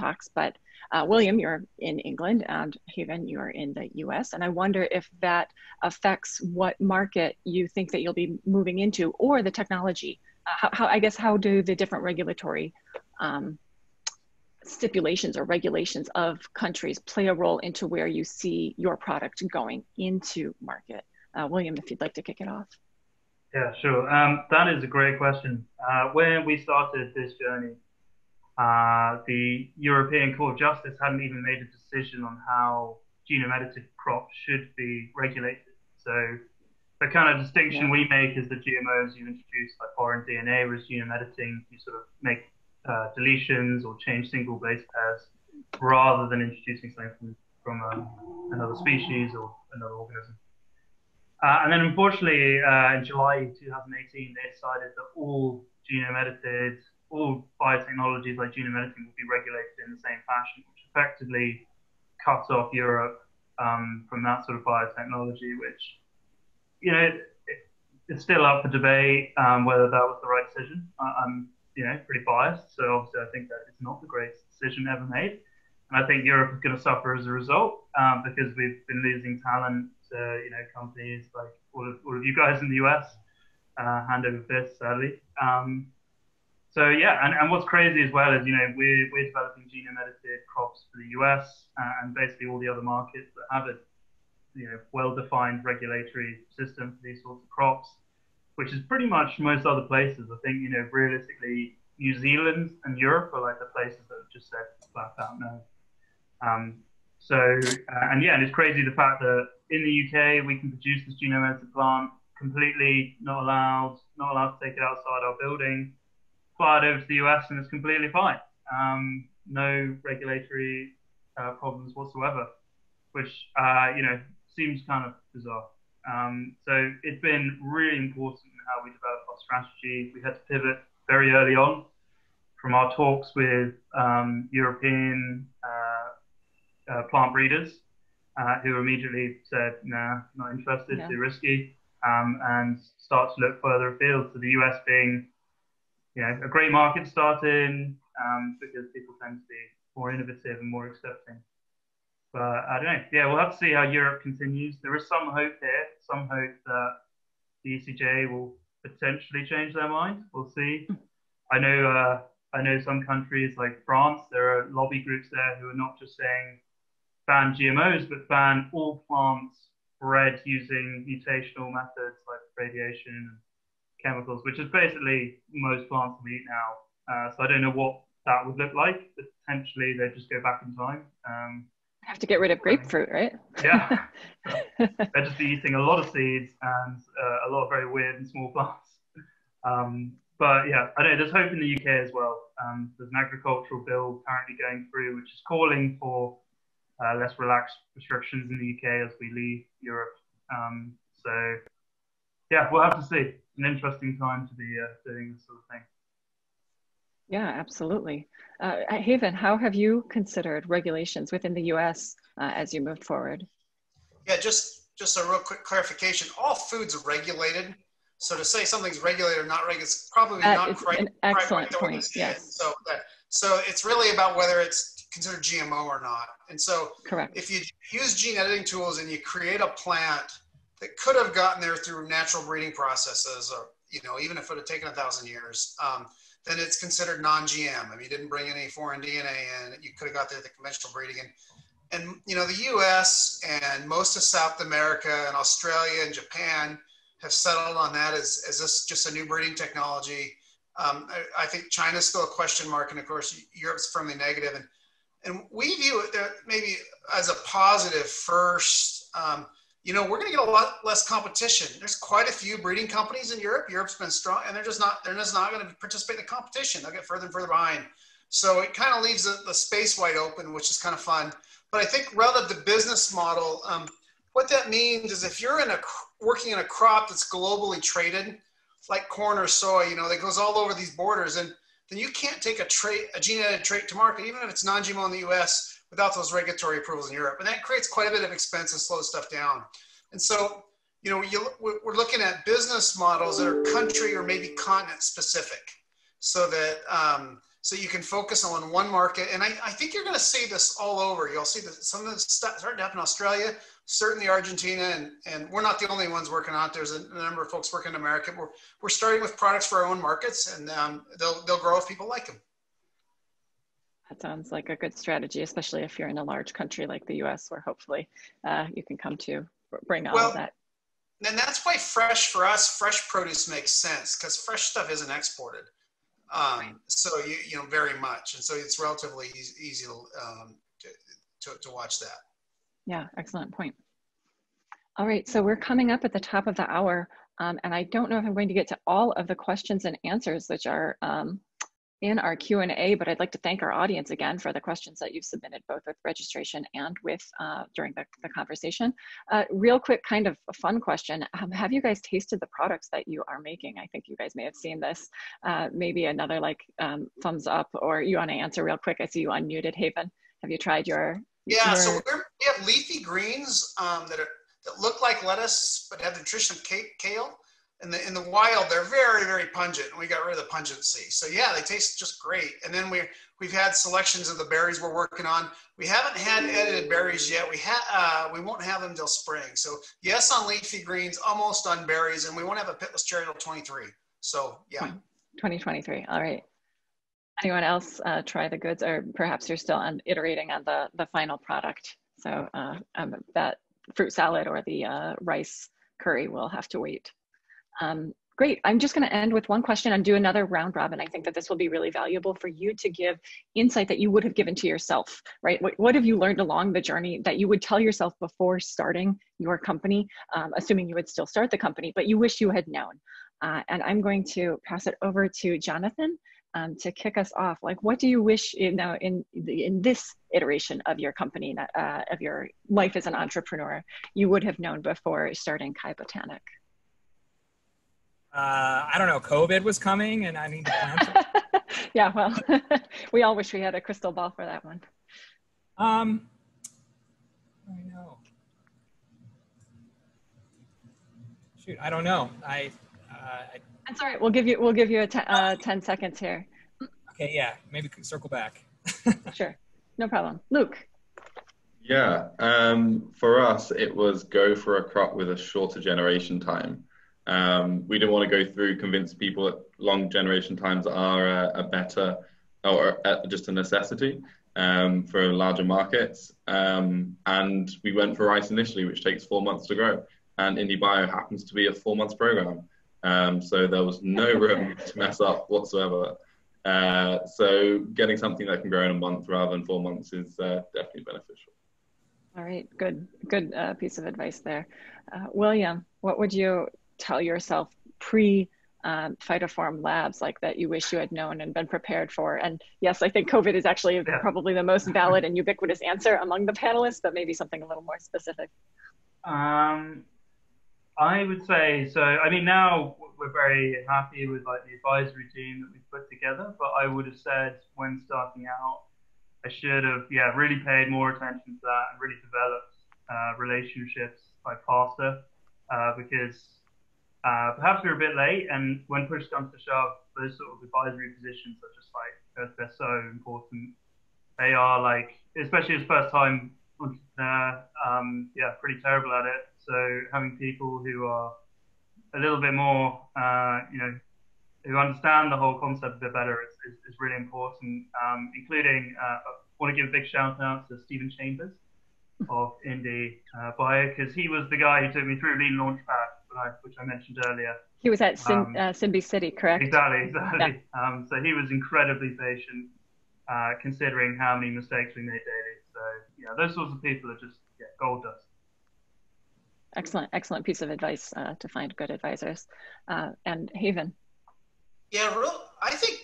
talks, but William, you're in England, and Haven, you're in the US, and I wonder if that affects what market you think that you'll be moving into, or the technology. How do the different regulatory stipulations or regulations of countries play a role into where you see your product going into market? William, if you'd like to kick it off. Yeah, sure. That is a great question. When we started this journey, the European Court of Justice hadn't even made a decision on how genome edited crops should be regulated. So the kind of distinction we make is that GMOs you introduce, like foreign DNA, whereas genome editing, you sort of make deletions or change single base pairs, rather than introducing something from another species or another organism. And then unfortunately, in July 2018, they decided that all biotechnologies like genome editing will be regulated in the same fashion, which effectively cuts off Europe from that sort of biotechnology, which, you know, it's still up for debate whether that was the right decision. I'm, you know, pretty biased, so obviously I think that it's not the greatest decision ever made. And I think Europe is going to suffer as a result because we've been losing talent to, you know, companies like all of you guys in the US, hand over fist, sadly. So yeah, and what's crazy as well is, you know, we're developing genome edited crops for the US and basically all the other markets that have a, you know, well-defined regulatory system for these sorts of crops, which is pretty much most other places. I think, you know, realistically, New Zealand and Europe are like the places that have just said flat out no. And it's crazy the fact that in the UK we can produce this genome edited plant, completely not allowed to take it outside our building. Fly it over to the US and it's completely fine. No regulatory problems whatsoever, which, you know, seems kind of bizarre. So it's been really important in how we develop our strategy. We had to pivot very early on from our talks with European plant breeders who immediately said, nah, not interested, too risky, and start to look further afield to the US being, you know, a great market to start in because people tend to be more innovative and more accepting. But I don't know. Yeah, we'll have to see how Europe continues. There is some hope here, some hope that the ECJ will potentially change their mind. We'll see. I know some countries like France, there are lobby groups there who are not just saying ban GMOs, but ban all plants bred using mutational methods like radiation and chemicals, which is basically most plants we eat now. So I don't know what that would look like. Potentially, they'd just go back in time. Have to get rid of grapefruit, right? Yeah. They're just eating a lot of seeds and a lot of very weird and small plants. But yeah, I know there's hope in the UK as well. There's an agricultural bill currently going through, which is calling for less relaxed restrictions in the UK as we leave Europe. So yeah, we'll have to see. An interesting time to be doing this sort of thing. Yeah, absolutely. Haven, how have you considered regulations within the US as you moved forward? Yeah, just a real quick clarification. All foods are regulated. So to say something's regulated or not regulated is probably not correct. An excellent point, yes. So it's really about whether it's considered GMO or not. And so correct. If you use gene editing tools and you create a plant that could have gotten there through natural breeding processes, or even if it had taken 1,000 years, then it's considered non-GM. I mean, you didn't bring any foreign DNA in, you could have got there the conventional breeding. And the US and most of South America and Australia and Japan have settled on that as this just a new breeding technology. I think China's still a question mark, and of course Europe's firmly negative. And we view it maybe as a positive first. We're going to get a lot less competition. There's quite a few breeding companies in Europe. Europe's been strong, and they're just not going to participate in the competition. They'll get further and further behind. So it kind of leaves the space wide open, which is kind of fun. But I think relative to business model, what that means is if you're working in a crop that's globally traded, like corn or soy, that goes all over these borders, and then you can't take a gene-edited trait to market, even if it's non-GMO in the U.S., without those regulatory approvals in Europe. And that creates quite a bit of expense and slows stuff down. And so, we're looking at business models that are country or maybe continent specific so that so you can focus on one market. And I think you're gonna see this all over. You'll see that some of this stuff starting to happen in Australia, certainly Argentina, and we're not the only ones working on it. There's a number of folks working in America. We're starting with products for our own markets, and they'll grow if people like them. That sounds like a good strategy, especially if you're in a large country like the US, where hopefully you can come to bring all of that. And that's why fresh produce makes sense, because fresh stuff isn't exported. Right. So, very much. And so it's relatively easy to watch that. Yeah, excellent point. All right, so we're coming up at the top of the hour, and I don't know if I'm going to get to all of the questions and answers which are in our Q&A, but I'd like to thank our audience again for the questions that you've submitted, both with registration and with during the conversation. Real quick, kind of a fun question. Have you guys tasted the products that you are making? I think you guys may have seen this. Maybe another thumbs up, or you want to answer real quick? I see you unmuted, Haven. Have you tried your— Yeah, so we have leafy greens that look like lettuce, but have the nutrition of kale. In the wild, they're very, very pungent, and we got rid of the pungency. So yeah, they taste just great. And then we've had selections of the berries we're working on. We haven't had edited berries yet. We won't have them till spring. So yes, on leafy greens, almost on berries, and we won't have a pitless cherry till 23. So yeah. 2023. All right. Anyone else try the goods, or perhaps you're still iterating on the final product? So that fruit salad or the rice curry will have to wait. Great. I'm just going to end with one question and do another round robin. I think that this will be really valuable for you to give insight that you would have given to yourself, right? What have you learned along the journey that you would tell yourself before starting your company, assuming you would still start the company, but you wish you had known? And I'm going to pass it over to Jonathan to kick us off. What do you wish in this iteration of your company, of your life as an entrepreneur, you would have known before starting CiBotanic? I don't know, COVID was coming and I need to plan. Yeah, well, we all wish we had a crystal ball for that one. I know. Shoot, I don't know. That's all right. We'll give you 10 seconds here. Okay, yeah, maybe circle back. Sure, no problem. Luke. Yeah, for us, it was go for a crop with a shorter generation time. We didn't want to go through convince people that long generation times are a better or just a necessity for larger markets. And we went for rice initially, which takes 4 months to grow. And IndieBio happens to be a 4-month program. So there was no room to mess up whatsoever. So getting something that can grow in a month rather than 4 months is definitely beneficial. All right, good piece of advice there. William, what would you tell yourself pre Phytoform Labs, like that you wish you had known and been prepared for? And yes, I think COVID is actually probably the most valid and ubiquitous answer among the panelists, but maybe something a little more specific. I would say, so I mean, now we're very happy with like the advisory team that we've put together, but I would have said when starting out, I should have really paid more attention to that and really developed relationships like faster, because perhaps we're a bit late, and when push comes to shove, those sort of advisory positions are just like, they're so important. They are like, especially as first time entrepreneur, pretty terrible at it. So having people who are a little bit more, who understand the whole concept a bit better is really important, including, I want to give a big shout out to Stephen Chambers of IndieBio, because he was the guy who took me through Lean Launchpad, which I mentioned earlier. He was at Simbi City, correct? Exactly. Yeah. So he was incredibly patient, considering how many mistakes we made daily. So yeah, those sorts of people are just gold dust. Excellent piece of advice to find good advisors. And Haven. Yeah, I think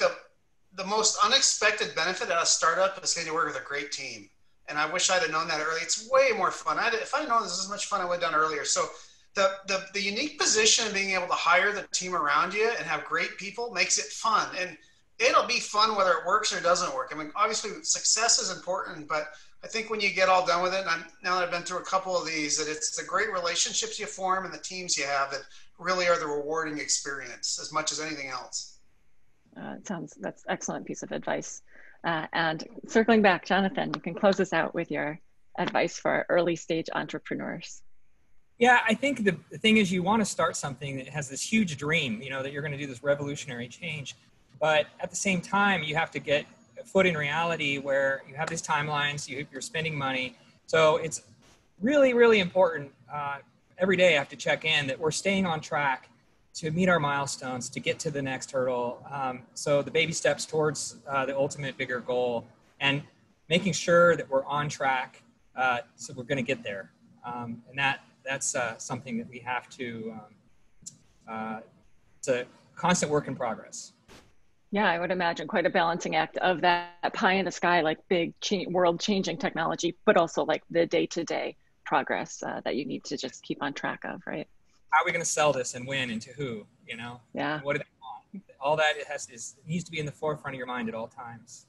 the most unexpected benefit at a startup is getting to work with a great team. And I wish I'd have known that early. It's way more fun. If I'd known this was much fun, I would have done earlier. So the unique position of being able to hire the team around you and have great people makes it fun. And it'll be fun whether it works or doesn't work. I mean, obviously success is important, but I think when you get all done with it, and now that I've been through a couple of these, that it's the great relationships you form and the teams you have that really are the rewarding experience as much as anything else. That's excellent piece of advice. And circling back, Jonathan, you can close us out with your advice for early stage entrepreneurs. Yeah, I think the thing is, you want to start something that has this huge dream, that you're going to do this revolutionary change. But at the same time, you have to get a foot in reality where you have these timelines, you're spending money. So it's really, really important. Every day I have to check in that we're staying on track to meet our milestones, to get to the next hurdle. So the baby steps towards the ultimate bigger goal, and making sure that we're on track. So we're going to get there. And that's something that we have to, it's a constant work in progress. Yeah, I would imagine quite a balancing act of that pie in the sky, like big world changing technology, but also like the day-to-day progress that you need to just keep on track of, right? How are we going to sell this and when and to who, Yeah. What do they want? All that it needs to be in the forefront of your mind at all times.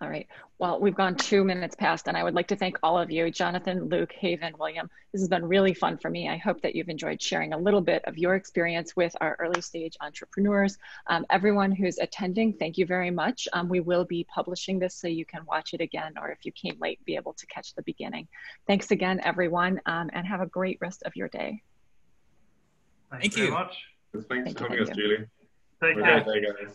All right. Well, we've gone 2 minutes past, and I would like to thank all of you, Jonathan, Luke, Haven, William. This has been really fun for me. I hope that you've enjoyed sharing a little bit of your experience with our early stage entrepreneurs. Everyone who's attending, thank you very much. We will be publishing this so you can watch it again, or if you came late, be able to catch the beginning. Thanks again, everyone, and have a great rest of your day. Thank you very much. Thanks for having us, Julie. Take care.